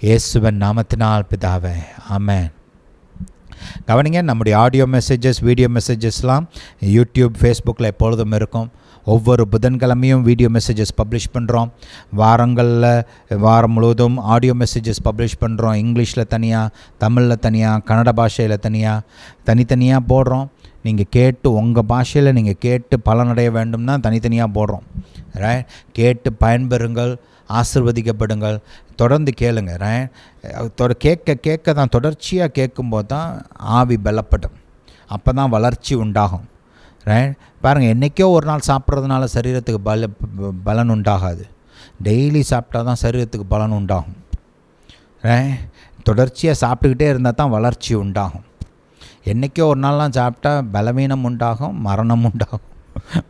இயேசுவின் நாமத்தினால் பிதாவே, ஆமென். கவனிங்க, நம்முடைய ஆடியோ மெசேஜஸ், வீடியோ மெசேஜஸ்லாம் யூடியூப், ஃபேஸ்புக்கில் எப்பொழுதும் இருக்கும். ஒவ்வொரு புதன்கிழமையும் வீடியோ மெசேஜஸ் பப்ளிஷ் பண்ணுறோம். வாரங்களில் வாரம் முழுவதும் ஆடியோ மெசேஜஸ் பப்ளிஷ் பண்ணுறோம். இங்கிலீஷில் தனியாக, தமிழில் தனியாக, கன்னட பாஷையில் தனியாக, தனித்தனியாக போடுறோம். நீங்கள் கேட்டு உங்கள் பாஷையில் நீங்கள் கேட்டு பலனடைய வேண்டும்னா தனித்தனியாக போடுறோம். ரைட்? கேட்டு பயன்பெறுங்கள், ஆசிர்வதிக்கப்படுங்கள். தொடர்ந்து கேளுங்க. ரைட்? கேட்க கேட்க தான், தொடர்ச்சியாக கேட்கும்போது தான் ஆவி பலப்படும். அப்போ தான் வளர்ச்சி உண்டாகும். ரைட்? பாருங்கள், என்றைக்கோ ஒரு நாள் சாப்பிட்றதுனால சரீரத்துக்கு பலன் உண்டாகாது. டெய்லி சாப்பிட்டா தான் சரீரத்துக்கு பலன் உண்டாகும். ரைட்? தொடர்ச்சியாக சாப்பிட்டுக்கிட்டே இருந்தால் தான் வளர்ச்சி உண்டாகும். என்றைக்கோ ஒரு நாள்லாம் சாப்பிட்டா பலவீனம் உண்டாகும், மரணம் உண்டாகும்,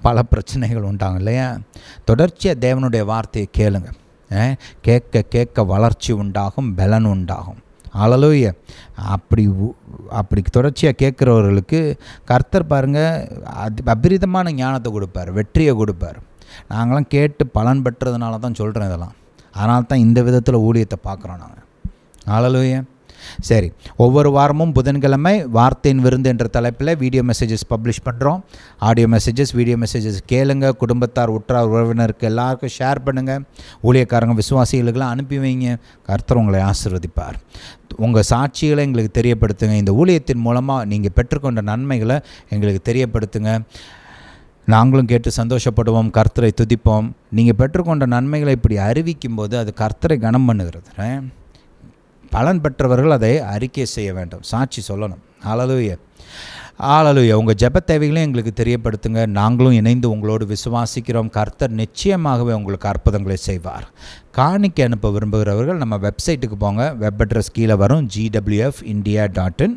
பல பிரச்சனைகள் உண்டாகும் இல்லையா? தொடர்ச்சியாக தேவனுடைய வார்த்தையை கேளுங்க. கேட்க கேட்க வளர்ச்சி உண்டாகும், பலன் உண்டாகும். ஹல்லேலூயா. அப்படி தொடர்ச்சியாக கேட்குறவர்களுக்கு கர்த்தர் பாருங்கள் அபரிதமான ஞானத்தை கொடுப்பார், வெற்றியை கொடுப்பார். நாங்களாம் கேட்டு பலன் பெற்றதுனால தான் சொல்கிறோம் இதெல்லாம். அதனால தான் இந்த விதத்தில் ஊழியத்தை பார்க்குறோம் நாங்கள். ஹல்லேலூயா. சரி, ஒவ்வொரு வாரமும் புதன்கிழமை வார்த்தையின் விருந்து என்ற தலைப்பில் வீடியோ மெசேஜஸ் பப்ளிஷ் பண்ணுறோம். ஆடியோ மெசேஜஸ், வீடியோ மெசேஜஸ் கேளுங்க. குடும்பத்தார், உற்றார், உறவினருக்கு எல்லாருக்கும் ஷேர் பண்ணுங்கள். ஊழியக்காரங்க, விசுவாசிகளுக்கெல்லாம் அனுப்பி வைங்க. கர்த்தர் உங்களை ஆசீர்வதிப்பார். உங்கள் சாட்சிகளை எங்களுக்கு தெரியப்படுத்துங்க. இந்த ஊழியத்தின் மூலமாக நீங்கள் பெற்றுக்கொண்ட நன்மைகளை எங்களுக்கு தெரியப்படுத்துங்க. நாங்களும் கேட்டு சந்தோஷப்படுவோம், கர்த்தரை துதிப்போம். நீங்கள் பெற்றுக்கொண்ட நன்மைகளை இப்படி அறிவிக்கும் போது அது கர்த்தரை கனம் பண்ணுகிறது. பலன் பெற்றவர்கள் அதை அறிக்கை செய்ய வேண்டும், சாட்சி சொல்லணும். ஹல்லேலூயா. ஹல்லேலூயா. உங்கள் ஜெப தேவைகளையும் எங்களுக்கு தெரியப்படுத்துங்க. நாங்களும் இணைந்து உங்களோடு விசுவாசிக்கிறோம். கர்த்தர் நிச்சயமாகவே உங்களுக்கு அற்புதங்களை செய்வார். காணிக்கை அனுப்ப விரும்புகிறவர்கள் நம்ம வெப்சைட்டுக்கு போங்க. வெப் அட்ரஸ் கீழே வரும் gwfindia.in.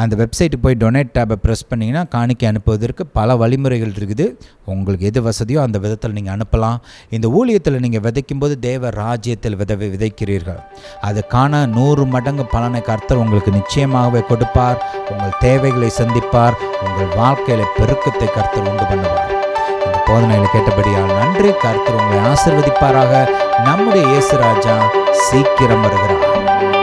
அந்த வெப்சைட்டுக்கு போய் டொனேட் டேப்பை ப்ரெஸ் பண்ணிங்கன்னா காணிக்கை அனுப்புவதற்கு பல வழிமுறைகள் இருக்குது. உங்களுக்கு எது வசதியோ அந்த விதத்தில் நீங்கள் அனுப்பலாம். இந்த ஊழியத்தில் நீங்கள் விதைக்கும்போது தேவ ராஜ்யத்தில் விதைக்கிறீர்கள். அதுக்கான 100 மடங்கு பலனை கர்த்தர் உங்களுக்கு நிச்சயமாகவே கொடுப்பார். உங்கள் தேவைகளை சந்திப்பார். உங்கள் வாழ்க்கையில் பெருக்கத்தை கர்த்தர் உண்டு பண்ணுவார். இந்த போதனைகளை கேட்டபடியால் நன்றி. கர்த்தர் உங்களை ஆசீர்வதிப்பாராக. நம்முடைய இயேசு ராஜா சீக்கிரம் வருகிறார்.